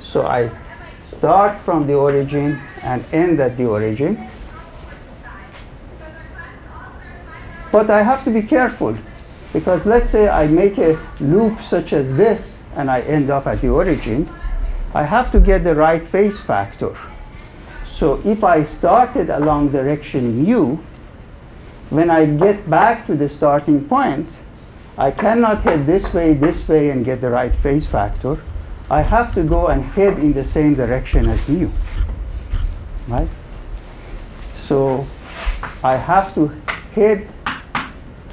So I start from the origin and end at the origin. But I have to be careful, because let's say I make a loop such as this and I end up at the origin. I have to get the right phase factor. So if I started along direction u, when I get back to the starting point, I cannot head this way, and get the right phase factor. I have to go and head in the same direction as mu, right? So I have to head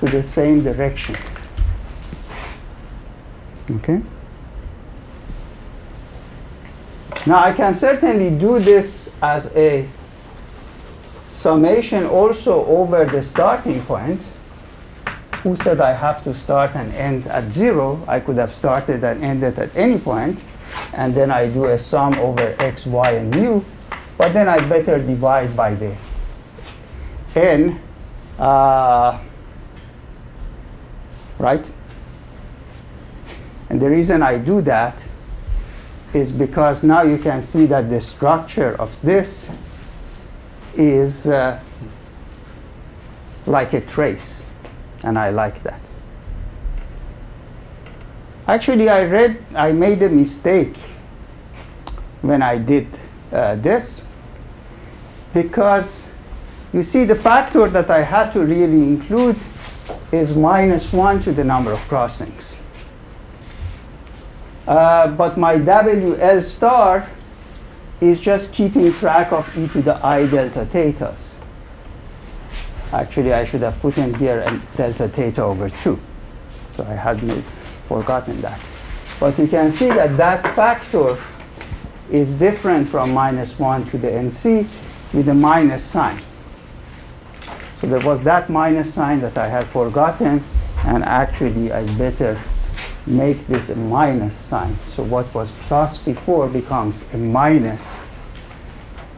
to the same direction, okay? Now I can certainly do this as a summation also over the starting point. Who said I have to start and end at 0? I could have started and ended at any point, and then I do a sum over x, y, and mu, but then I better divide by the n, right? And the reason I do that is because now you can see that the structure of this is like a trace. And I like that. Actually, I made a mistake when I did this, because you see the factor that I had to really include is -1 to the number of crossings. But my WL star is just keeping track of e to the I delta thetas. Actually, I should have put in here a delta theta over 2. So I had forgotten that. But you can see that that factor is different from -1 to the NC with a minus sign. So there was that minus sign that I had forgotten, and actually I better make this a minus sign. So what was plus before becomes a minus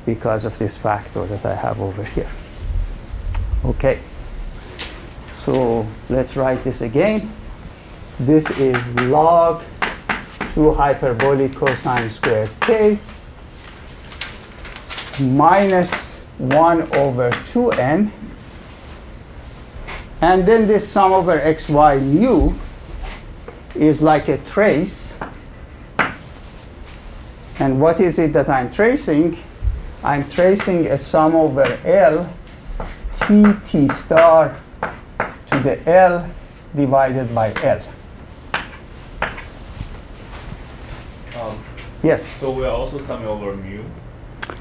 because of this factor that I have over here. Okay. So let's write this again. This is log 2 hyperbolic cosine squared k minus 1 over 2n. And then this sum over xy mu is like a trace. And what is it that I'm tracing? I'm tracing a sum over L T star to the L divided by L. Yes? So we're also summing over mu,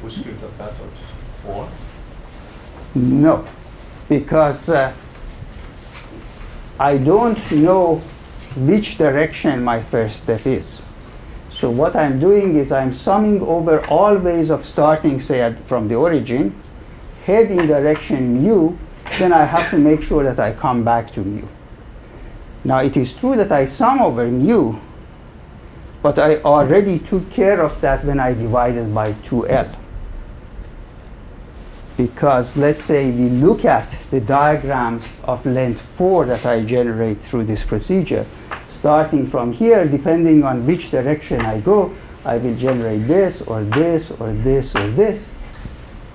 which gives a factor of 4? No, because I don't know which direction my first step is. So what I'm doing is I'm summing over all ways of starting, say, from the origin, head in direction mu, then I have to make sure that I come back to mu. Now, it is true that I sum over mu, but I already took care of that when I divided by 2L. Because let's say we look at the diagrams of length 4 that I generate through this procedure. Starting from here, depending on which direction I go, I will generate this, or this, or this, or this.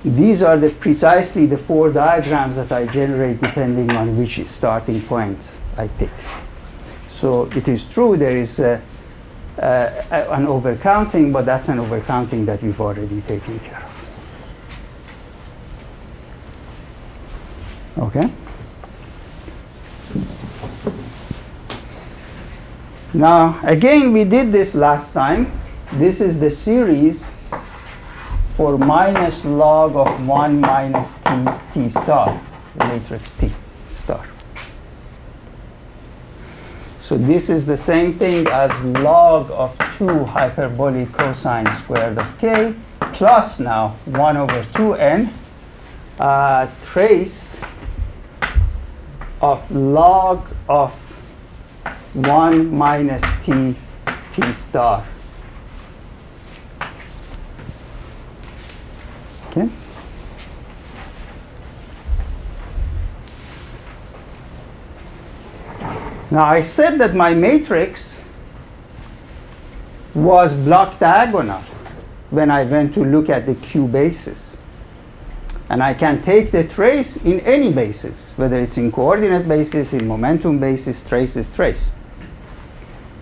These are precisely the 4 diagrams that I generate depending on which starting point I pick. So it is true there is an overcounting, but that's an overcounting that we've already taken care of. Okay? Now, again, we did this last time. This is the series for minus log of 1 minus t star, matrix t star. So this is the same thing as log of 2 hyperbolic cosine squared of k plus now 1 over 2n trace of log of 1 minus t star. Okay. Now, I said that my matrix was block diagonal when I went to look at the Q basis. And I can take the trace in any basis, whether it's in coordinate basis, in momentum basis, trace is trace.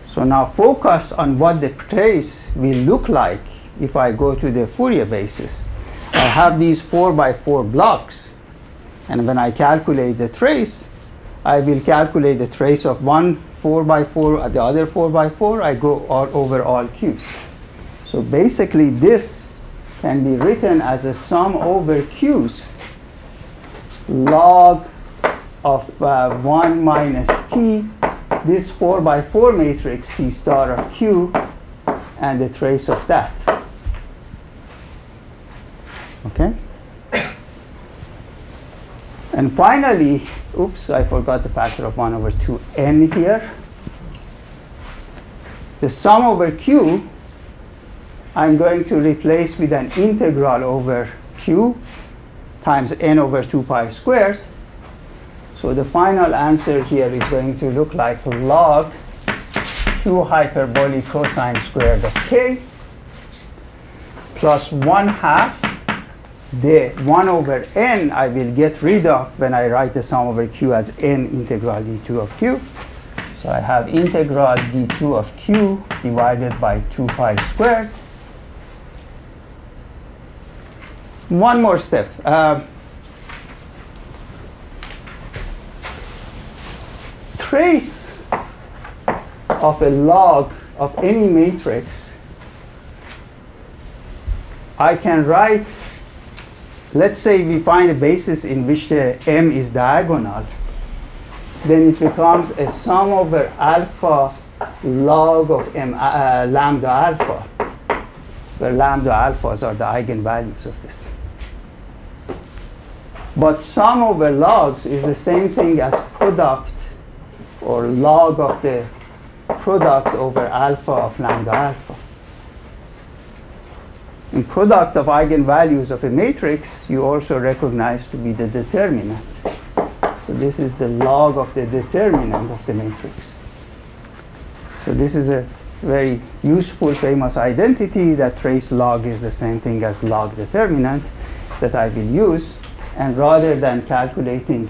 So now focus on what the trace will look like if I go to the Fourier basis. I have these 4 by 4 blocks. And when I calculate the trace, I will calculate the trace of one 4 by 4, the other 4 by 4. I go all over all Qs. So basically, this can be written as a sum over Qs log of 1 minus t, this 4 by 4 matrix t star of Q, and the trace of that. Okay. And finally, oops, I forgot the factor of 1 over 2n here. The sum over Q, I'm going to replace with an integral over Q times n over 2 pi squared. So the final answer here is going to look like log 2 hyperbolic cosine squared of k plus 1/2. The 1 over n I will get rid of when I write the sum over Q as n integral d2 of Q. So I have integral d2 of Q divided by 2 pi squared. One more step. Trace of a log of any matrix, I can write. Let's say we find a basis in which the M is diagonal. Then it becomes a sum over alpha log of lambda alpha where lambda alphas are the eigenvalues of this. But sum over logs is the same thing as product or log of the product over alpha of lambda alpha. In product of eigenvalues of a matrix, you also recognize to be the determinant. So this is the log of the determinant of the matrix. So this is a very useful, famous identity that trace log is the same thing as log determinant that I will use. And rather than calculating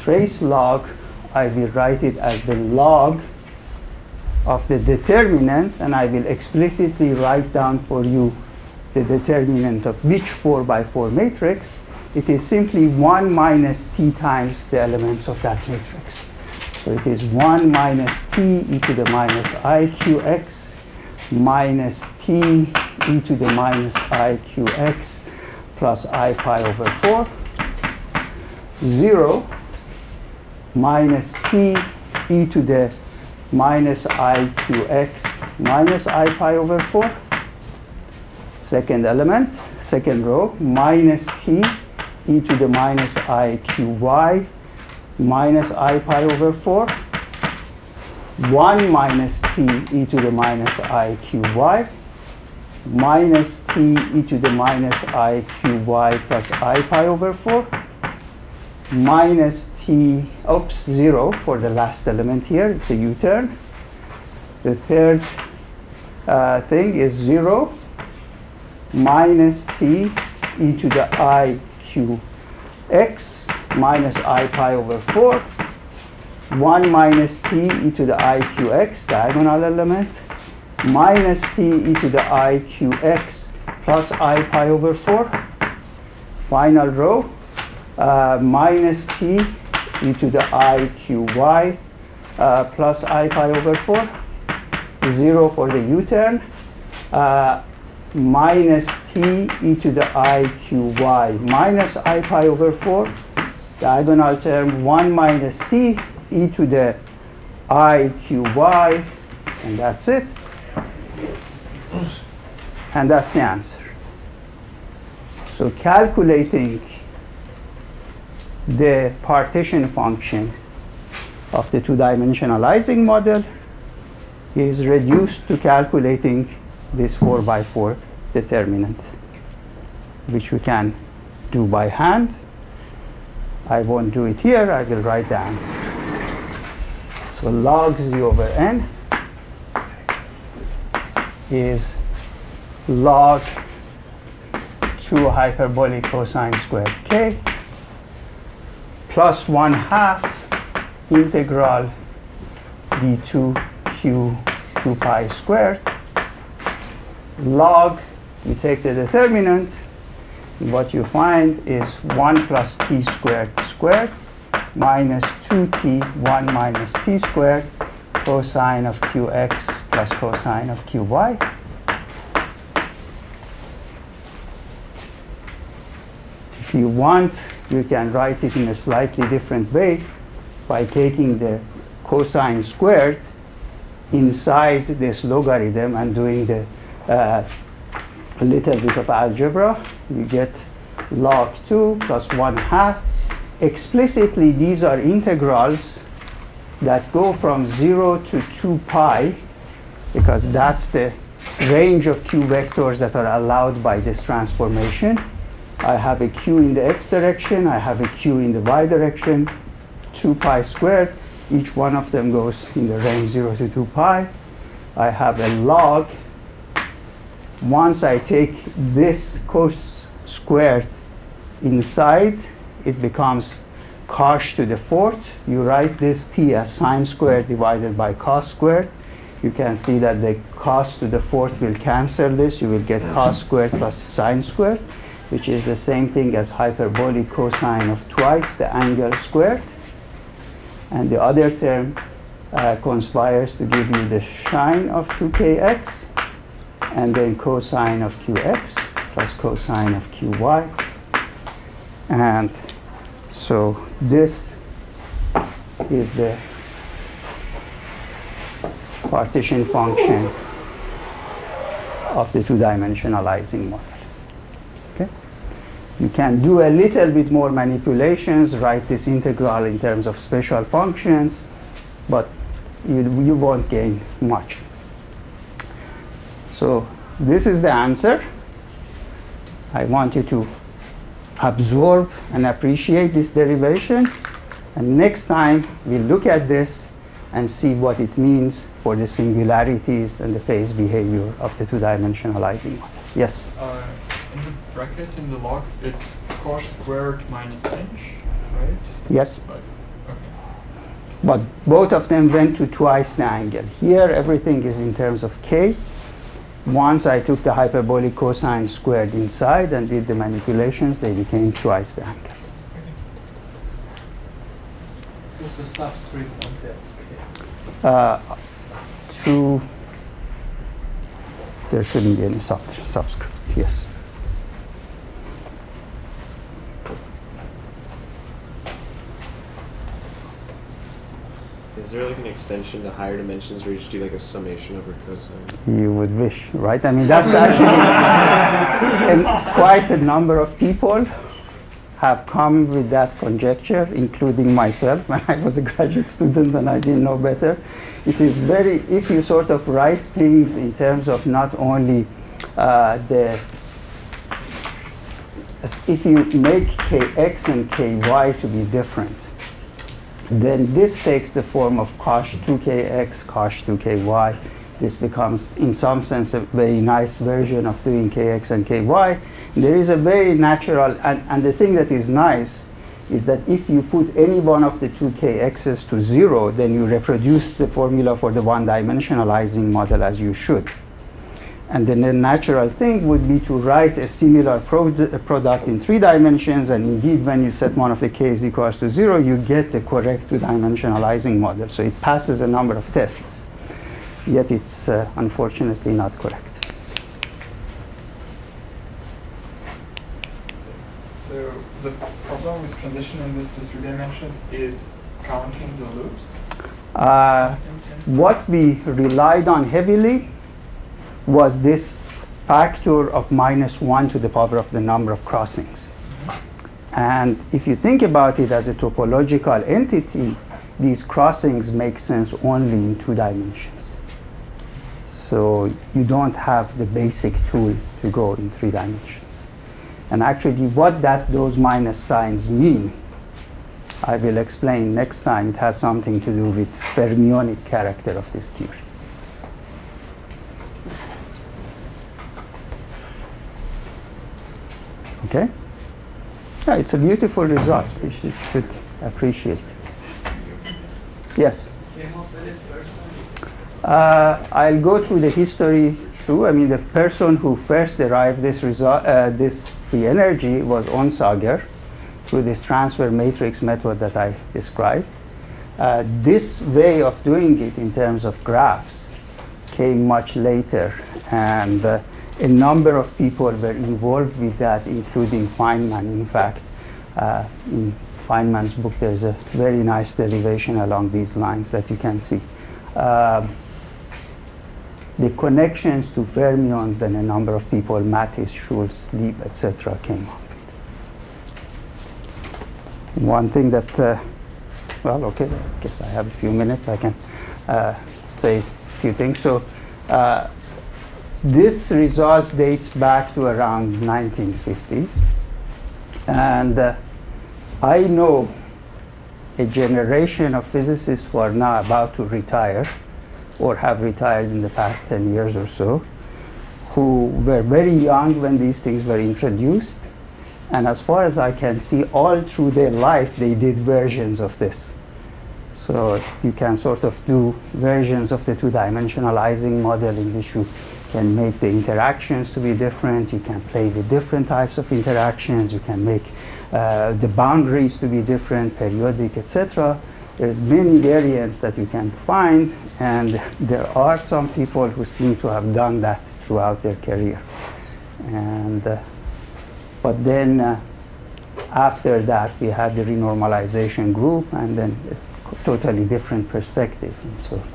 trace log, I will write it as the log of the determinant, and I will explicitly write down for you the determinant of which 4x4 matrix. It is simply 1 minus t times the elements of that matrix. So it is 1 minus t e to the minus I qx minus t e to the minus I qx plus I pi over 4, 0 minus t e to the minus I qx minus I pi over 4, second element, second row, minus t e to the minus I qy minus I pi over 4, 1 minus t e to the minus I qy minus t e to the minus I qy plus I pi over 4 minus t, 0 for the last element here, it's a u-turn. The third thing is 0 minus t e to the I qx minus I pi over 4, 1 minus t e to the I qx, diagonal element, minus t e to the I qx plus I pi over 4, final row, minus t e to the I qy plus I pi over 4, 0 for the u-turn, minus t e to the I qy minus I pi over 4, diagonal term 1 minus t e to the I qy, and that's it. And that's the answer. So calculating the partition function of the two-dimensional Ising model is reduced to calculating this 4x4 determinant, which we can do by hand. I won't do it here. I will write the answer. So log z over n is log 2 hyperbolic cosine squared k plus 1/2 integral d2 q 2 pi squared log, you take the determinant, what you find is 1 plus t squared squared minus 2t, 1 minus t squared, cosine of qx plus cosine of qy. If you want, you can write it in a slightly different way by taking the cosine squared inside this logarithm and doing the a little bit of algebra. You get log 2 plus 1/2. Explicitly, these are integrals that go from 0 to 2 pi, because that's the range of q vectors that are allowed by this transformation. I have a q in the x direction. I have a q in the y direction, 2 pi squared. Each one of them goes in the range 0 to 2 pi. I have a log. Once I take this cos squared inside, it becomes cosh to the fourth. You write this t as sine squared divided by cos squared. You can see that the cos to the fourth will cancel this. You will get cos squared plus sine squared, which is the same thing as hyperbolic cosine of twice the angle squared. And the other term conspires to give you the sine of 2kx. And then cosine of qx plus cosine of qy. And so this is the partition function of the two-dimensional Ising model. Okay? You can do a little bit more manipulations, write this integral in terms of special functions, but you won't gain much. So this is the answer. I want you to absorb and appreciate this derivation. And next time, we'll look at this and see what it means for the singularities and the phase behavior of the two-dimensional Ising model. Yes? In the bracket, in the log, it's cos squared minus inch, right? Yes. Right. Okay. But both of them went to twice the angle. Here, everything is in terms of k. Once I took the hyperbolic cosine squared inside and did the manipulations, they became twice the angle. What's the subscript on that? Two. There shouldn't be any subscript, yes. Is there like an extension to higher dimensions where you just do like a summation over cosine? You would wish, right? I mean, that's actually quite a number of people have come with that conjecture, including myself when I was a graduate student and I didn't know better. It is very, if you sort of write things in terms of not only if you make kx and ky to be different, then this takes the form of cosh 2kx, cosh 2ky. This becomes, in some sense, a very nice version of doing kx and ky. There is a very natural, and the thing that is nice is that if you put any one of the two kx's to 0, then you reproduce the formula for the one-dimensional Ising model as you should. And then the natural thing would be to write a similar product in 3 dimensions, and indeed when you set one of the k's equals to 0, you get the correct two-dimensional Ising model. So it passes a number of tests, yet it's unfortunately not correct. So the problem with transition in these 3 dimensions is counting the loops? What we relied on heavily was this factor of -1 to the power of the number of crossings. And if you think about it as a topological entity, these crossings make sense only in 2 dimensions. So you don't have the basic tool to go in 3 dimensions. And actually what those minus signs mean, I will explain next time. It has something to do with fermionic character of this theory. Okay? Yeah, it's a beautiful result. You should appreciate it. Yes? I'll go through the history too. I mean, the person who first derived this result, this free energy, was Onsager through this transfer matrix method that I described. This way of doing it in terms of graphs came much later, and a number of people were involved with that, including Feynman. In fact, in Feynman's book, there's a very nice derivation along these lines that you can see. The connections to fermions, then a number of people, Mattis, Schulz, Lieb, etc., came up with. One thing that, well, okay, I guess I have a few minutes. I can say a few things. So. This result dates back to around 1950s, and I know a generation of physicists who are now about to retire or have retired in the past 10 years or so, who were very young when these things were introduced, and as far as I can see, all through their life they did versions of this. So you can sort of do versions of the two-dimensional Ising model in which you can make the interactions to be different. You can play with different types of interactions. You can make the boundaries to be different, periodic, etc. There's many variants that you can find, and there are some people who seem to have done that throughout their career. And but then after that, we had the renormalization group, and then a totally different perspective, and so.